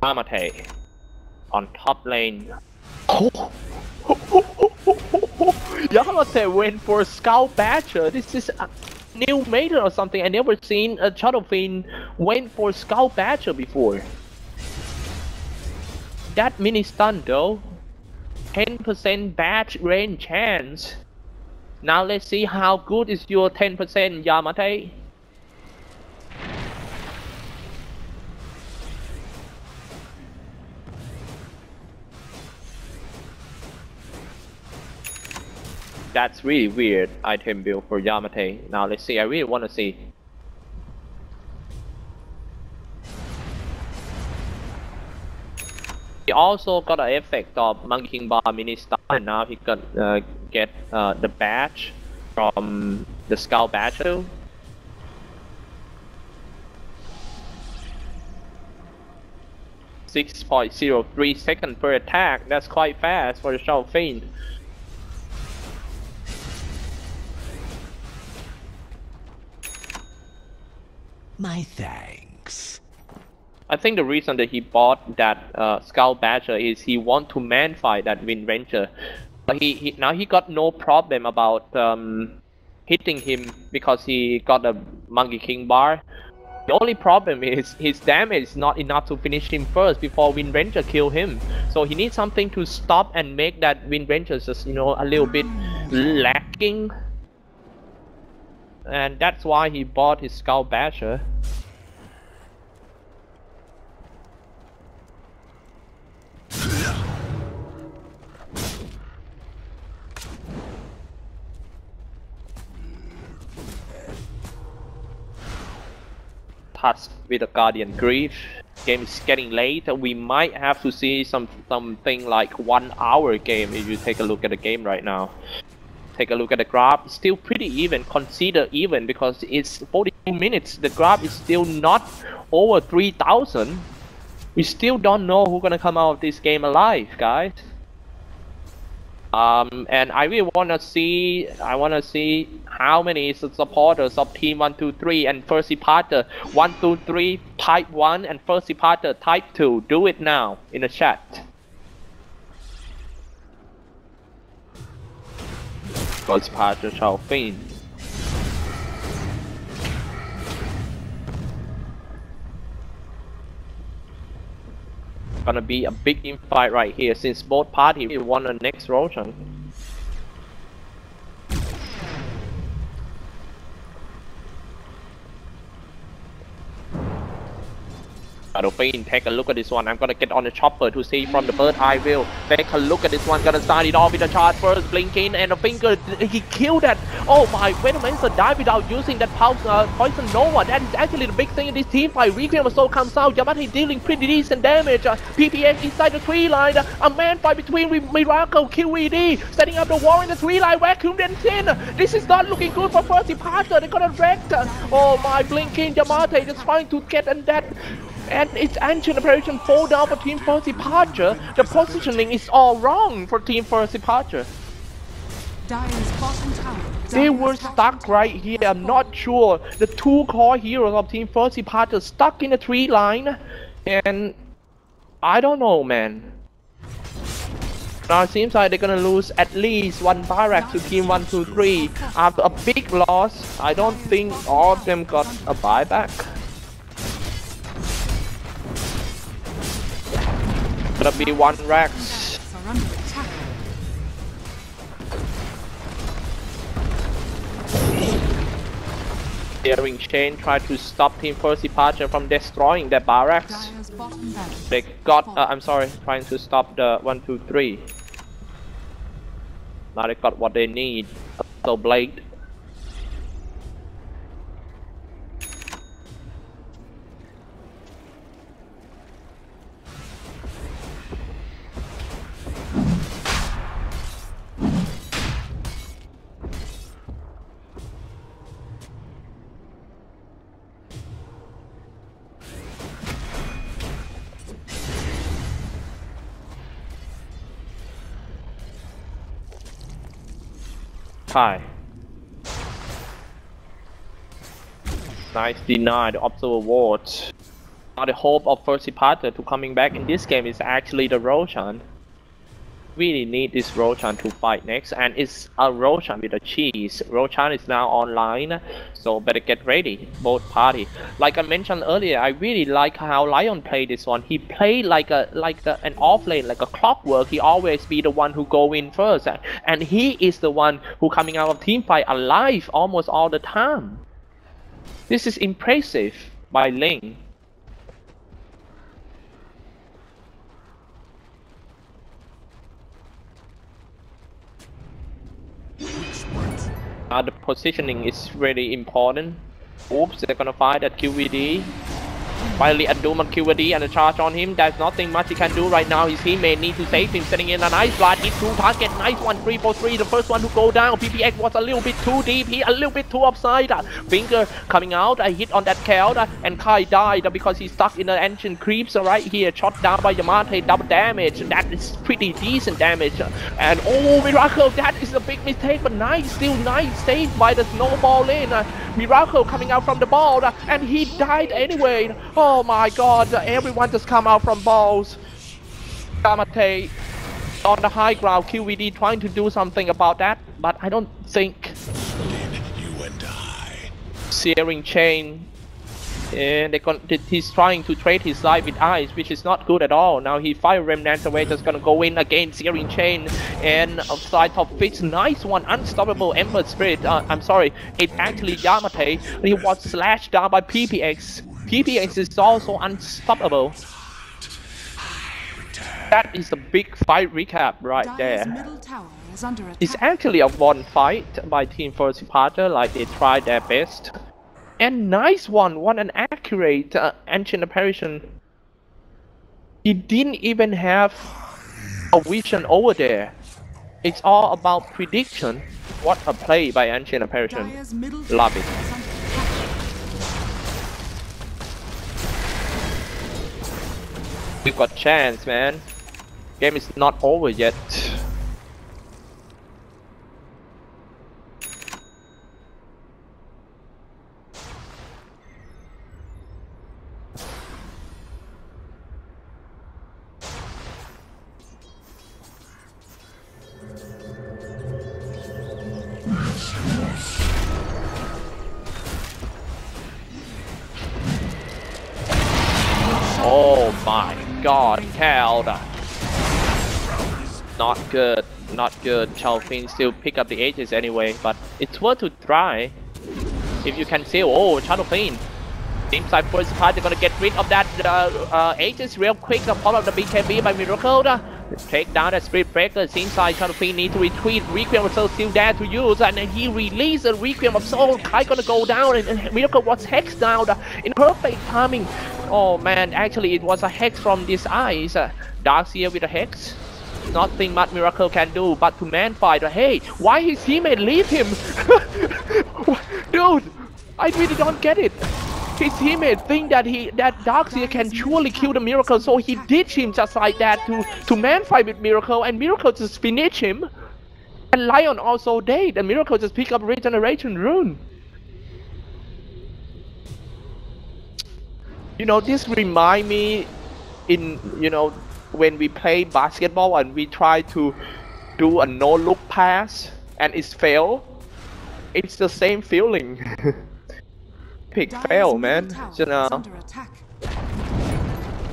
Yamate on top lane. Oh. Yamate went for a Scout Badger. This is a new meta or something. I never seen a Shadow Fiend went for Scout Badger before. That mini stun though. ten percent badge range chance. Now let's see how good is your ten percent Yamate. That's really weird item build for Yamate. Now let's see, I really want to see. He also got an effect of Monkey Bar Mini Star, and now he can uh, get uh, the badge from the Scout Battle. six point zero three seconds per attack, that's quite fast for the Shao Fiend. My thanks. I think the reason that he bought that uh, Scout Badger is he want to man fight that Wind Ranger. But he, he now he got no problem about um, hitting him because he got a Monkey King bar. The only problem is his damage is not enough to finish him first before Wind Ranger kill him. So he needs something to stop and make that Wind Ranger just, you know, a little bit lacking. And that's why he bought his Scout Basher. Touched with a Guardian Grief. Game is getting late. We might have to see some something like one hour game if you take a look at the game right now. Take a look at the graph, it's still pretty even, consider even, because it's forty-two minutes. The graph is still not over three thousand. We still don't know who's gonna come out of this game alive, guys. Um, and I really wanna see, I wanna see how many supporters of Team one two three and First Departure one two three Type one and First Departure Type two. Do it now in the chat. First Departure Shao Fiend. Gonna be a big infight right here since both parties really want the next Roshan. Shao Fiend, take a look at this one. I'm gonna get on the chopper to see from the bird eye view. Take a look at this one. Gonna start it off with a charge first, blinking and a finger. He killed that. Oh my! Wait a minute, the dive without using that pulse, uh, poison nova. That is actually the big thing in this team fight. Requiem of Soul comes out. Yamate dealing pretty decent damage. Uh, P P X inside the tree line. Uh, a man fight between Miracle, Q V D, setting up the wall in the tree line. Vacuum and Tin. This is not looking good for First Departure. They got a wrecked. Uh, oh my! Blinking Yamate just trying to get and that. And it's ancient operation fall down for Team First Departure. The positioning is all wrong for Team First Departure. They were stuck right here. I'm not sure. The two core heroes of Team First Departure stuck in the tree line, and I don't know, man. Now it seems like they're gonna lose at least one barracks to Team one two three after a big loss. I don't think all of them got a buyback. Gonna be one Rex. Daring Chain tried to stop Team First Departure from destroying their barracks. They got, uh, I'm sorry, trying to stop the one two three. Now they got what they need. So Blade. Kai. Nice deny the Observer Ward. Now the hope of First Departure to coming back in this game is actually the Roshan. Really need this Roshan to fight next, and it's a Roshan with a cheese. Roshan is now online, so better get ready, both party. Like I mentioned earlier, I really like how Lion played this one. He played like a like a, an off lane, like a clockwork. He always be the one who go in first, and he is the one who coming out of teamfight alive almost all the time. This is impressive by Ling. positioning is really important. Oops, they're gonna fight at Q V D. Finally a doom on Q V D and a charge on him. There's nothing much he can do right now. His teammate needs to save him, setting in a nice blast. Hit two target, nice one, three for three. The first one to go down. P P X was a little bit too deep here, a little bit too upside. Finger coming out, a hit on that Cal, and Kai died because he's stuck in the ancient creeps right here. Shot down by Yamate, double damage. That is pretty decent damage. And oh, Miracle, that is a big mistake, but nice, still nice save by the snowball lane. Miracle coming out from the ball, and he died anyway. Oh my god, everyone just come out from balls. Yamate on the high ground, Q V D trying to do something about that, but I don't think. You and I. Searing Chain. Yeah, they con he's trying to trade his life with Ice, which is not good at all. Now he fire Remnant away, just gonna go in again, Searing Chain and upside top fix. Nice one, unstoppable Ember Spirit. Uh, I'm sorry, it actually Yamate. He was slashed down by P P X. P P X is also unstoppable. That is the big fight recap right there. It's actually a one fight by Team First Departure, like they tried their best. And nice one, what an accurate uh, ancient apparition. He didn't even have a vision over there. It's all about prediction. What a play by ancient apparition. Love it. We've got chance, man. Game is not over yet. Oh my god, Cal. Not good, not good. Chaofin still pick up the edges anyway, but it's worth to try. If you can see, oh, Chaofin. Seems like First Part they're gonna get rid of that uh, uh, edges real quick. The fall of the B K B by Miracle. Take down that Spirit Breaker. Seems like Chaofin need to retreat. Requiem of Soul still there to use, and he released a Requiem of Soul. Kai gonna go down, and, and Miracle was hexed down in perfect timing. Oh man, actually it was a hex from this Ice. Uh, Darkseer with a hex. Nothing much Miracle can do but to man fight. Hey, why his teammate leave him? Dude, I really don't get it. His teammate think that he that Darkseer can surely kill the Miracle, so he ditched him just like that to, to man fight with Miracle, and Miracle just finish him. And Lion also dead, and Miracle just pick up Regeneration Rune. You know, this remind me in, you know, when we play basketball and we try to do a no-look pass and it's fail. It's the same feeling. Pick fail, man. You know.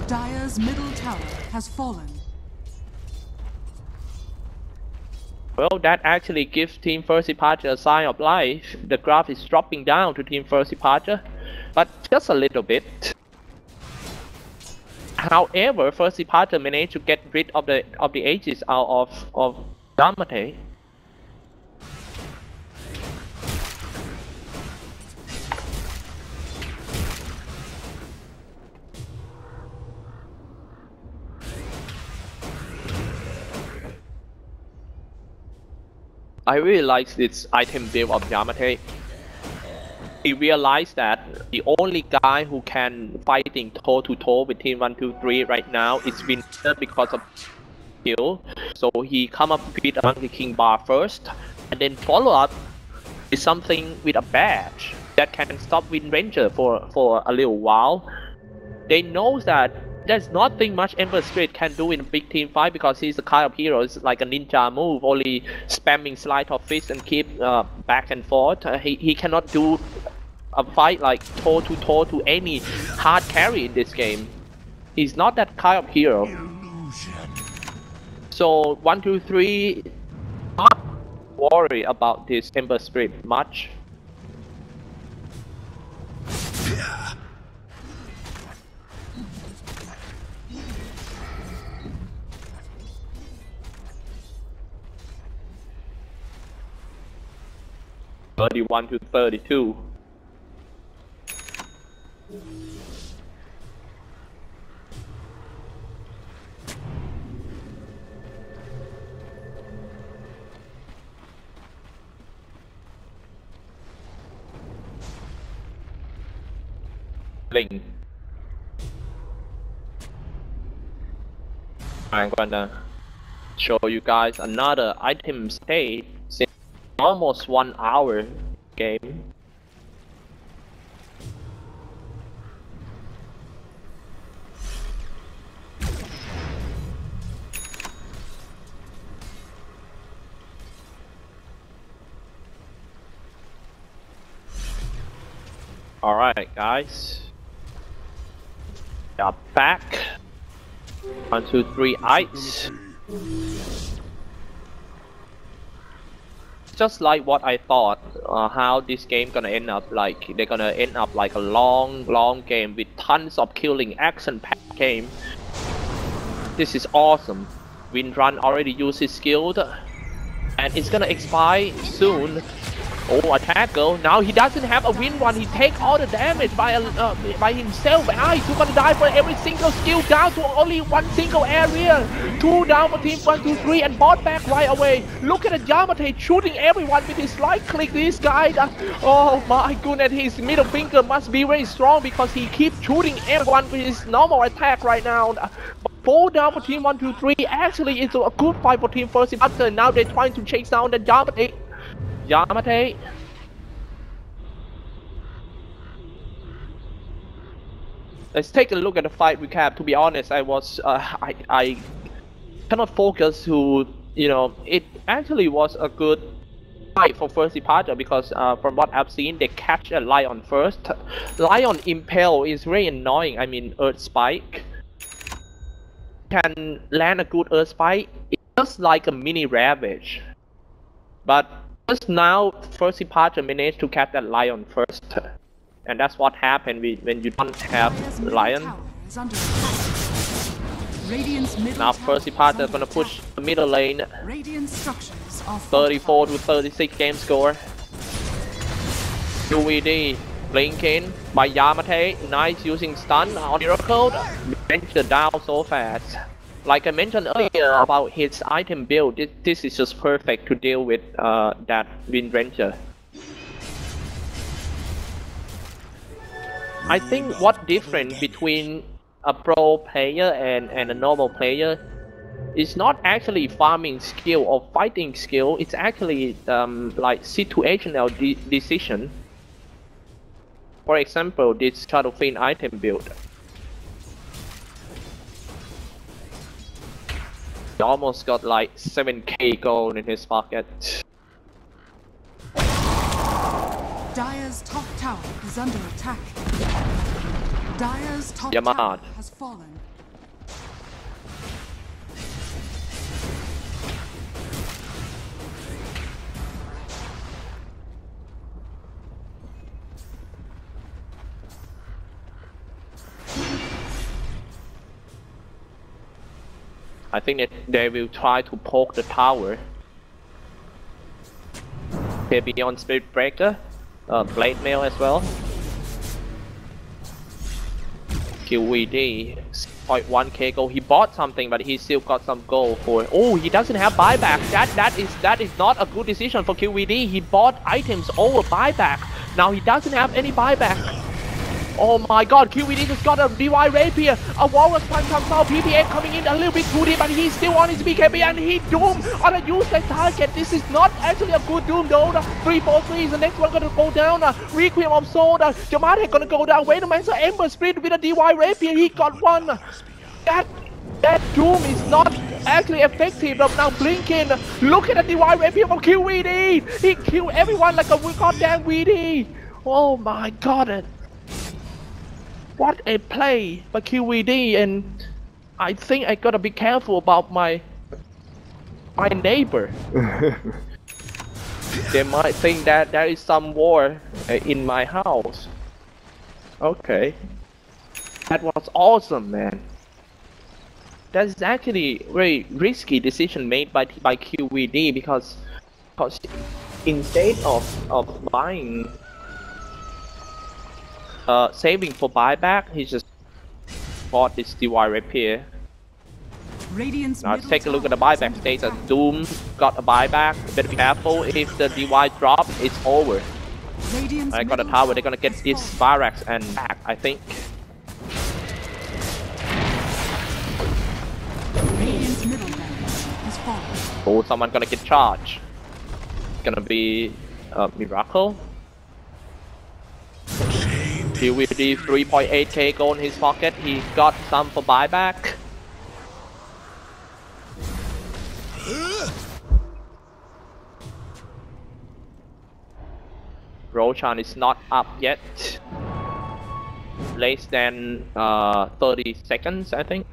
Dire's middle tower has fallen. Well, that actually gives Team First Departure a sign of life. The graph is dropping down to Team First Departure, but just a little bit. However, First Departure managed to get rid of the of the ages out of of Yamate. I really like this item build of Yamate. He realized that the only guy who can fight in toe to toe with Team one two three right now is Winter because of skill. So he come up with a Monkey King bar first, and then follow up with something with a badge that can stop Windranger for for a little while. They know that there's nothing much Ember Spirit can do in a big team fight because he's the kind of hero, it's like a ninja move, only spamming slide of fist and keep uh, back and forth. Uh, he, he cannot do a fight like toe to toe to any hard carry in this game. He's not that kind of hero. So one two three, not worry about this Ember Spirit much. thirty-one to thirty-two. Ling. I'm gonna show you guys another item stay since almost one hour game. All right, guys. We are back. One, two, three, Ice. Just like what I thought, uh, how this game gonna end up like. They're gonna end up like a long, long game with tons of killing, action-packed game. This is awesome. Windrun already used his skill, and it's gonna expire soon. Oh, attack girl. Now he doesn't have a win one. He takes all the damage by uh, by himself. Ice, you're gonna die for every single skill down to only one single area. Two down for team one, two, three, and bought back right away. Look at the Yamate shooting everyone with his right click. This guy, uh, oh my goodness, his middle finger must be very strong because he keeps shooting everyone with his normal attack right now. Uh, Four down for team one, two, three. Actually, it's a good fight for team First Departure. Now they're trying to chase down the Yamate. Yamate. Let's take a look at the fight recap. To be honest, I was uh, I I cannot focus to, you know, it actually was a good fight for First Departure because uh, from what I've seen, they catch a lion first. Lion impale is very annoying. I mean, earth spike can land a good earth spike. It's just like a mini ravage, but just now, First Departure managed to catch that lion first, and that's what happened when you don't have lion. Now First Departure is gonna push the middle lane. thirty-four to thirty-six game score. Q V D blink in by Yamate. Nice using stun on Miracle. Bench the down so fast. Like I mentioned earlier about his item build, this, this is just perfect to deal with uh, that Wind Ranger. I think what difference between a pro player and, and a normal player is not actually farming skill or fighting skill, it's actually um, like situational de decision. For example, this Shadowfiend item build. He almost got like seven K gold in his pocket. Dire's top tower is under attack. Dire's top Yamate. tower has fallen. I think that they will try to poke the tower. They'll be on Spirit Breaker, uh, Blade Mail as well. Q V D, six point one K gold. He bought something, but he still got some gold for it. Oh, he doesn't have buyback. That that is that is not a good decision for Q V D. He bought items over buyback. Now he doesn't have any buyback. Oh my god, Q V D just got a D Y Rapier, a Walrus Punch comes out, P P X coming in a little bit too deep, but he's still on his B K B and he doomed on a useless target. This is not actually a good doom though. three four three is the next one gonna go down. Uh, Requiem of Soul, uh, Yamate gonna go down. Wait a minute, so Ember Spirit with a D Y Rapier, he got one. That, that doom is not actually effective. But now Blinking, look at the D Y Rapier from Q V D. He killed everyone like a goddamn V D. Oh my god. What a play by Q V D, and I think I gotta be careful about my my neighbor. They might think that there is some war in my house. Okay, that was awesome, man. That is actually a very risky decision made by by Q V D because because instead of, of buying, uh, saving for buyback, he just bought this D Y Rapier. Radiance now let's take a look at the buyback status. Doom got a buyback. Better be careful. If the D Y drops, it's over. Radiance I got a tower. They're gonna get this Spirax and back, I think. Oh, someone gonna get charged. It's gonna be uh, Miracle. Q V D three point eight K gold in his pocket. He got some for buyback. Roshan is not up yet. Less than uh, thirty seconds, I think.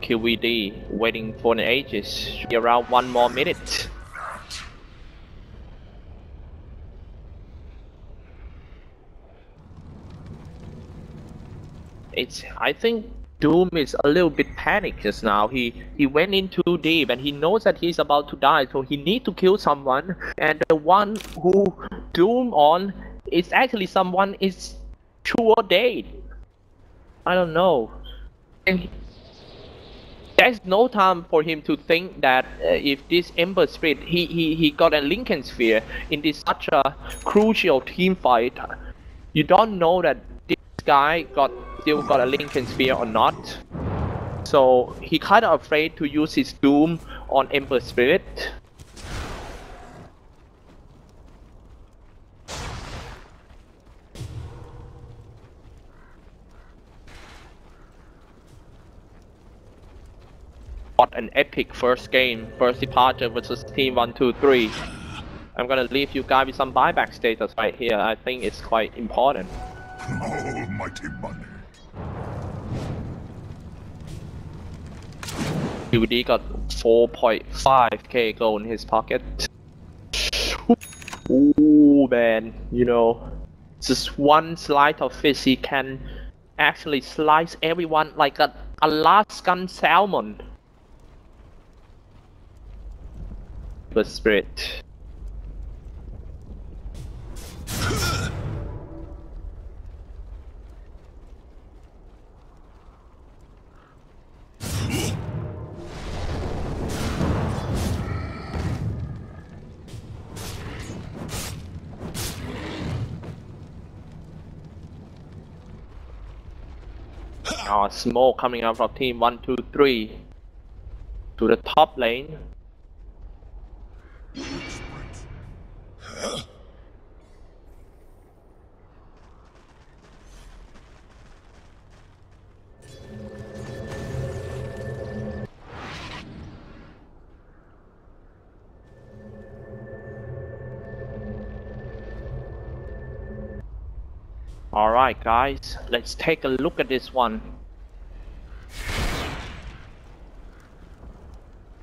Q V D waiting for an ages, should be around one more minute. It's, I think Doom is a little bit panicked just now. He he went in too deep and he knows that he's about to die, so he needs to kill someone, and the one who Doom on is actually someone is sure dead. I don't know. And there's no time for him to think that uh, if this Ember Spirit, he, he he got a Lincoln Sphere in this such a crucial team fight. You don't know that this guy got still got a Lincoln Sphere or not. So he kind of afraid to use his Doom on Ember Spirit. What an epic first game, First Departure versus Team one two three. I'm gonna leave you guys with some buyback status right here. I think it's quite important. Almighty money. Q D got four point five K gold in his pocket. Ooh man, you know, just one slice of fish, he can actually slice everyone like an Alaskan salmon. Spirit. Oh, smoke coming out from team one, two, three to the top lane. All right, guys, let's take a look at this one.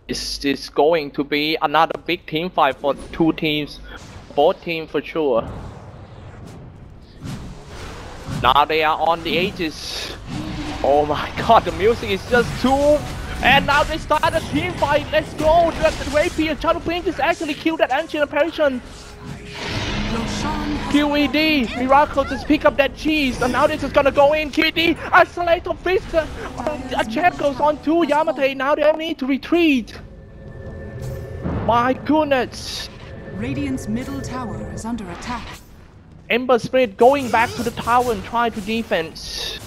This is going to be another big team fight for two teams, both teams for sure. Now they are on the edges. Oh my god, the music is just too... And now they start a team fight, let's go! The Rapier, Shadow Pink is actually killed that Ancient Apparition. Q E D, Miracle just pick up that cheese, and now this is gonna go in. Q E D, Isolator Fist, uh, a check goes on to Yamate, now they need to retreat. My goodness. Radiant's middle tower is under attack. Ember Spirit going back to the tower and try to defense.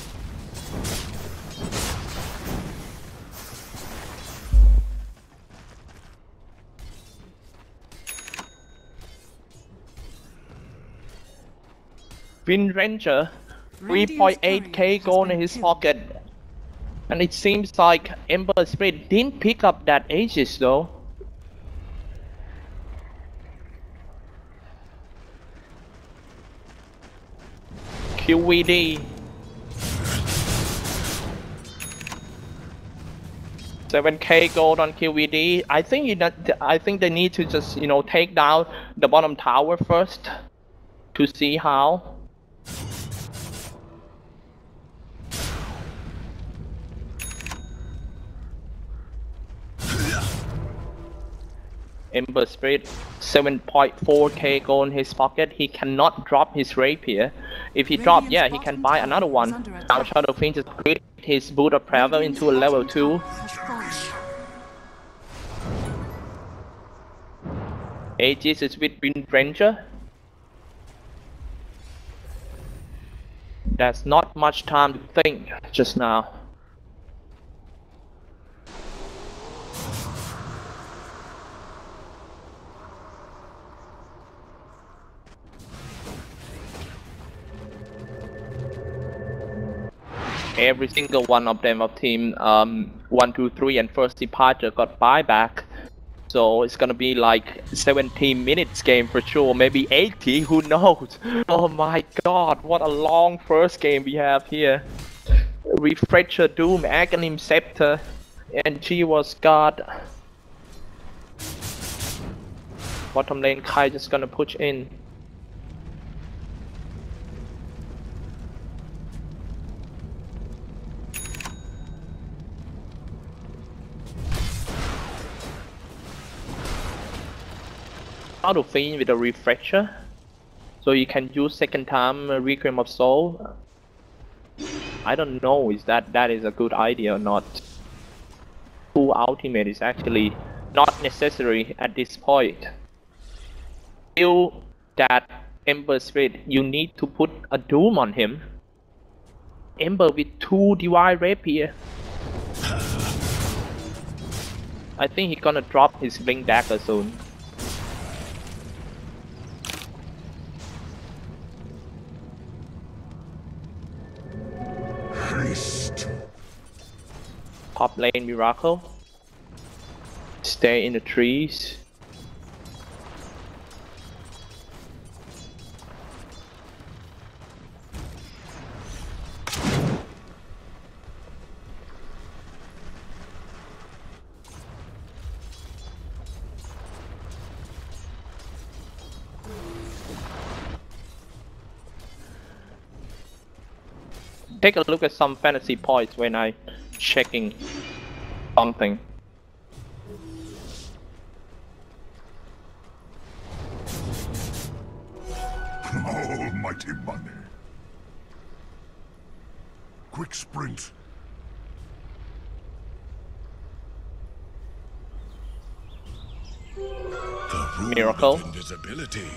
Wind Ranger, three point eight K gold in his pocket. And it seems like Ember Spirit didn't pick up that Aegis though. Q V D. seven K gold on Q V D. I think you I think they need to just, you know, take down the bottom tower first to see how. Ember Spirit, seven point four K gold in his pocket. He cannot drop his rapier. If he drops, yeah, he can buy another one. Now Shadow Fiend just created his Boot of Prevail into a level two. Aegis is with Wind Ranger. There's not much time to think just now. Every single one of them of team um, one, two, three and First Departure got buyback. So it's gonna be like seventeen minutes game for sure, maybe eighty, who knows? Oh my god, what a long first game we have here. Refresher, Doom, Aghanim, Scepter, and G was God. Bottom lane, Kai just gonna push in. Shadow Fiend with a refresher, so you can use second time uh, Requiem of Soul. I don't know is that that is a good idea or not. Full ultimate is actually not necessary at this point. Still, that Ember Spirit, you need to put a Doom on him. Ember with two Divine Rapier. I think he's gonna drop his Ling Dagger soon. Top lane Miracle, stay in the trees. Take a look at some fantasy points when I checking something. Almighty money. Quick sprint. The Miracle. Invisibility.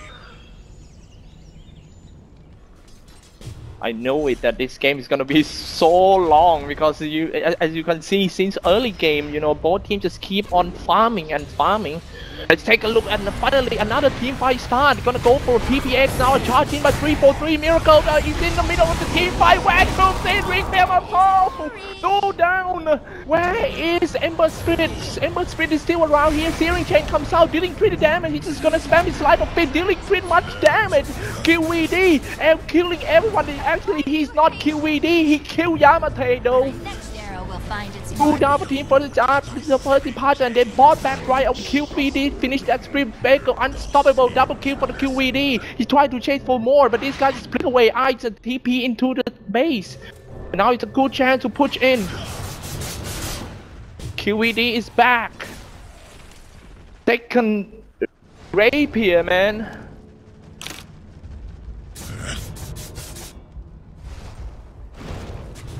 I know it that this game is gonna be so long because you, as you can see, since early game, you know, both teams just keep on farming and farming. Let's take a look at finally another team fight start. Gonna go for a P P X now, charging by three four three. Miracle uh, is in the middle of the team fight. Wag moves in, ring them up. Go down. Where is Ember Spirit? Ember Spirit is still around here. Searing Chain comes out, dealing pretty damage. He's just gonna spam his Life of Faith, dealing pretty much damage. Q V D and killing everyone. Actually, he's not Q V D, he killed Yamate though. Two down for team for the job, the First Departure, and then bought back right on Q V D, finished that sprint, Baker, unstoppable, double kill for the Q V D. He tried to chase for more, but this guy just split away, Ice and T P into the base. And now it's a good chance to push in. Q V D is back. Second rapier, man.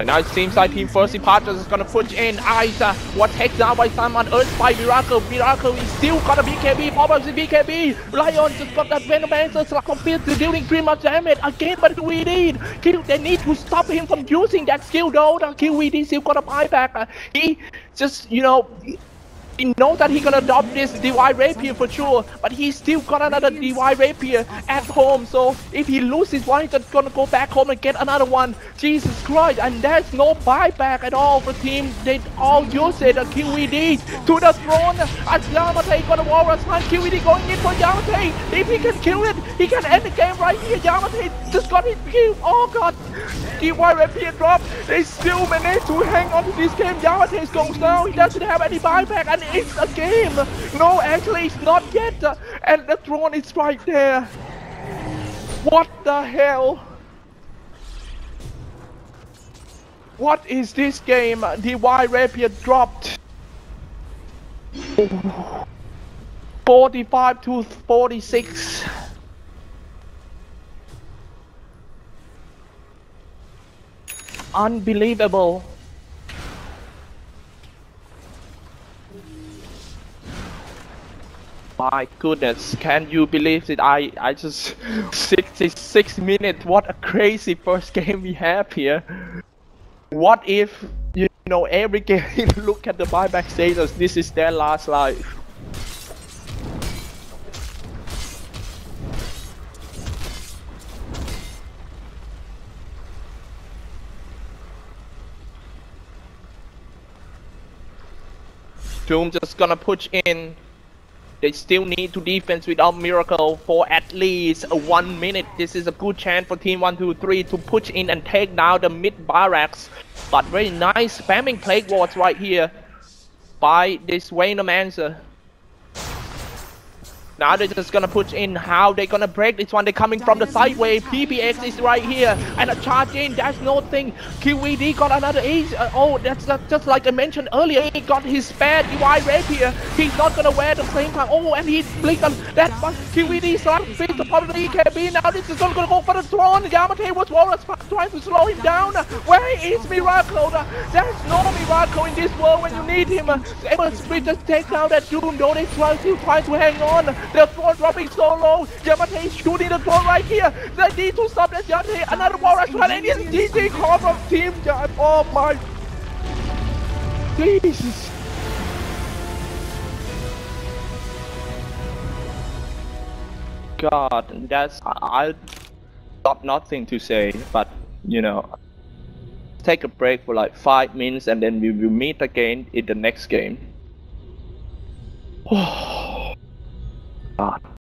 And now it seems like Team First Departure is gonna push in. Ice uh, what takes down by someone earth by Miracle. Miracle is still got a B K B, Pop-Up the B K B. Lion just got that Venom Answer, Slack of Field, dealing pretty much damage again, but we need. Kill, they need to stop him from using that skill though. The Q V D still got a buyback. Uh, he just, you know, he knows that he's gonna drop this D Y Rapier for sure, but he's still got another D Y Rapier at home, so if he loses one, he's just gonna go back home and get another one. Jesus Christ, and there's no buyback at all for team. They all use it. A Q V D to the throne, as Yamate got a wall rush. Q V D going in for Yamate. If he can kill it, he can end the game right here. Yamate just got hit Q. Oh god! D Y M P and drop. They still managed to hang on to this game. Yamate goes down. He doesn't have any buyback, and it's a game. No, actually, it's not yet. And the drone is right there. What the hell? What is this game? D Y Rapier dropped forty-five to forty-six. Unbelievable. My goodness, can you believe it? I, I just sixty-six minutes. What a crazy first game we have here. What if, you know, every game you look at the buyback status, this is their last life. Doom just gonna push in. They still need to defense without Miracle for at least one minute. This is a good chance for Team one two three to push in and take down the mid barracks. But very nice spamming plague wards right here by this Vaynermancer. Now they're just gonna push in. How they gonna break this one? They're coming from the sideway. P P X is right here. And a charge in, that's nothing. Q V D got another ace. Uh, oh, that's uh, just like I mentioned earlier. He got his spare D Y Rapier. He's not gonna wear the same time. Oh, and he blinked on that one. Q V D slightly fixed the problem. E K B now. This is not gonna go for the throne. Yamate was Wallace trying to slow him down. Where is Miracle? There's no Miracle in this world when you need him. Able to just take down that Doom, though they try to, try to hang on. The throne dropping so low. Yamate is shooting the throne right here. They need to stop that Yamate. Another war as well. And it's G G call from Team Yamate. Oh my. Jesus. God, that's. I, I got nothing to say, but you know. Take a break for like five minutes and then we will meet again in the next game. Oh. God.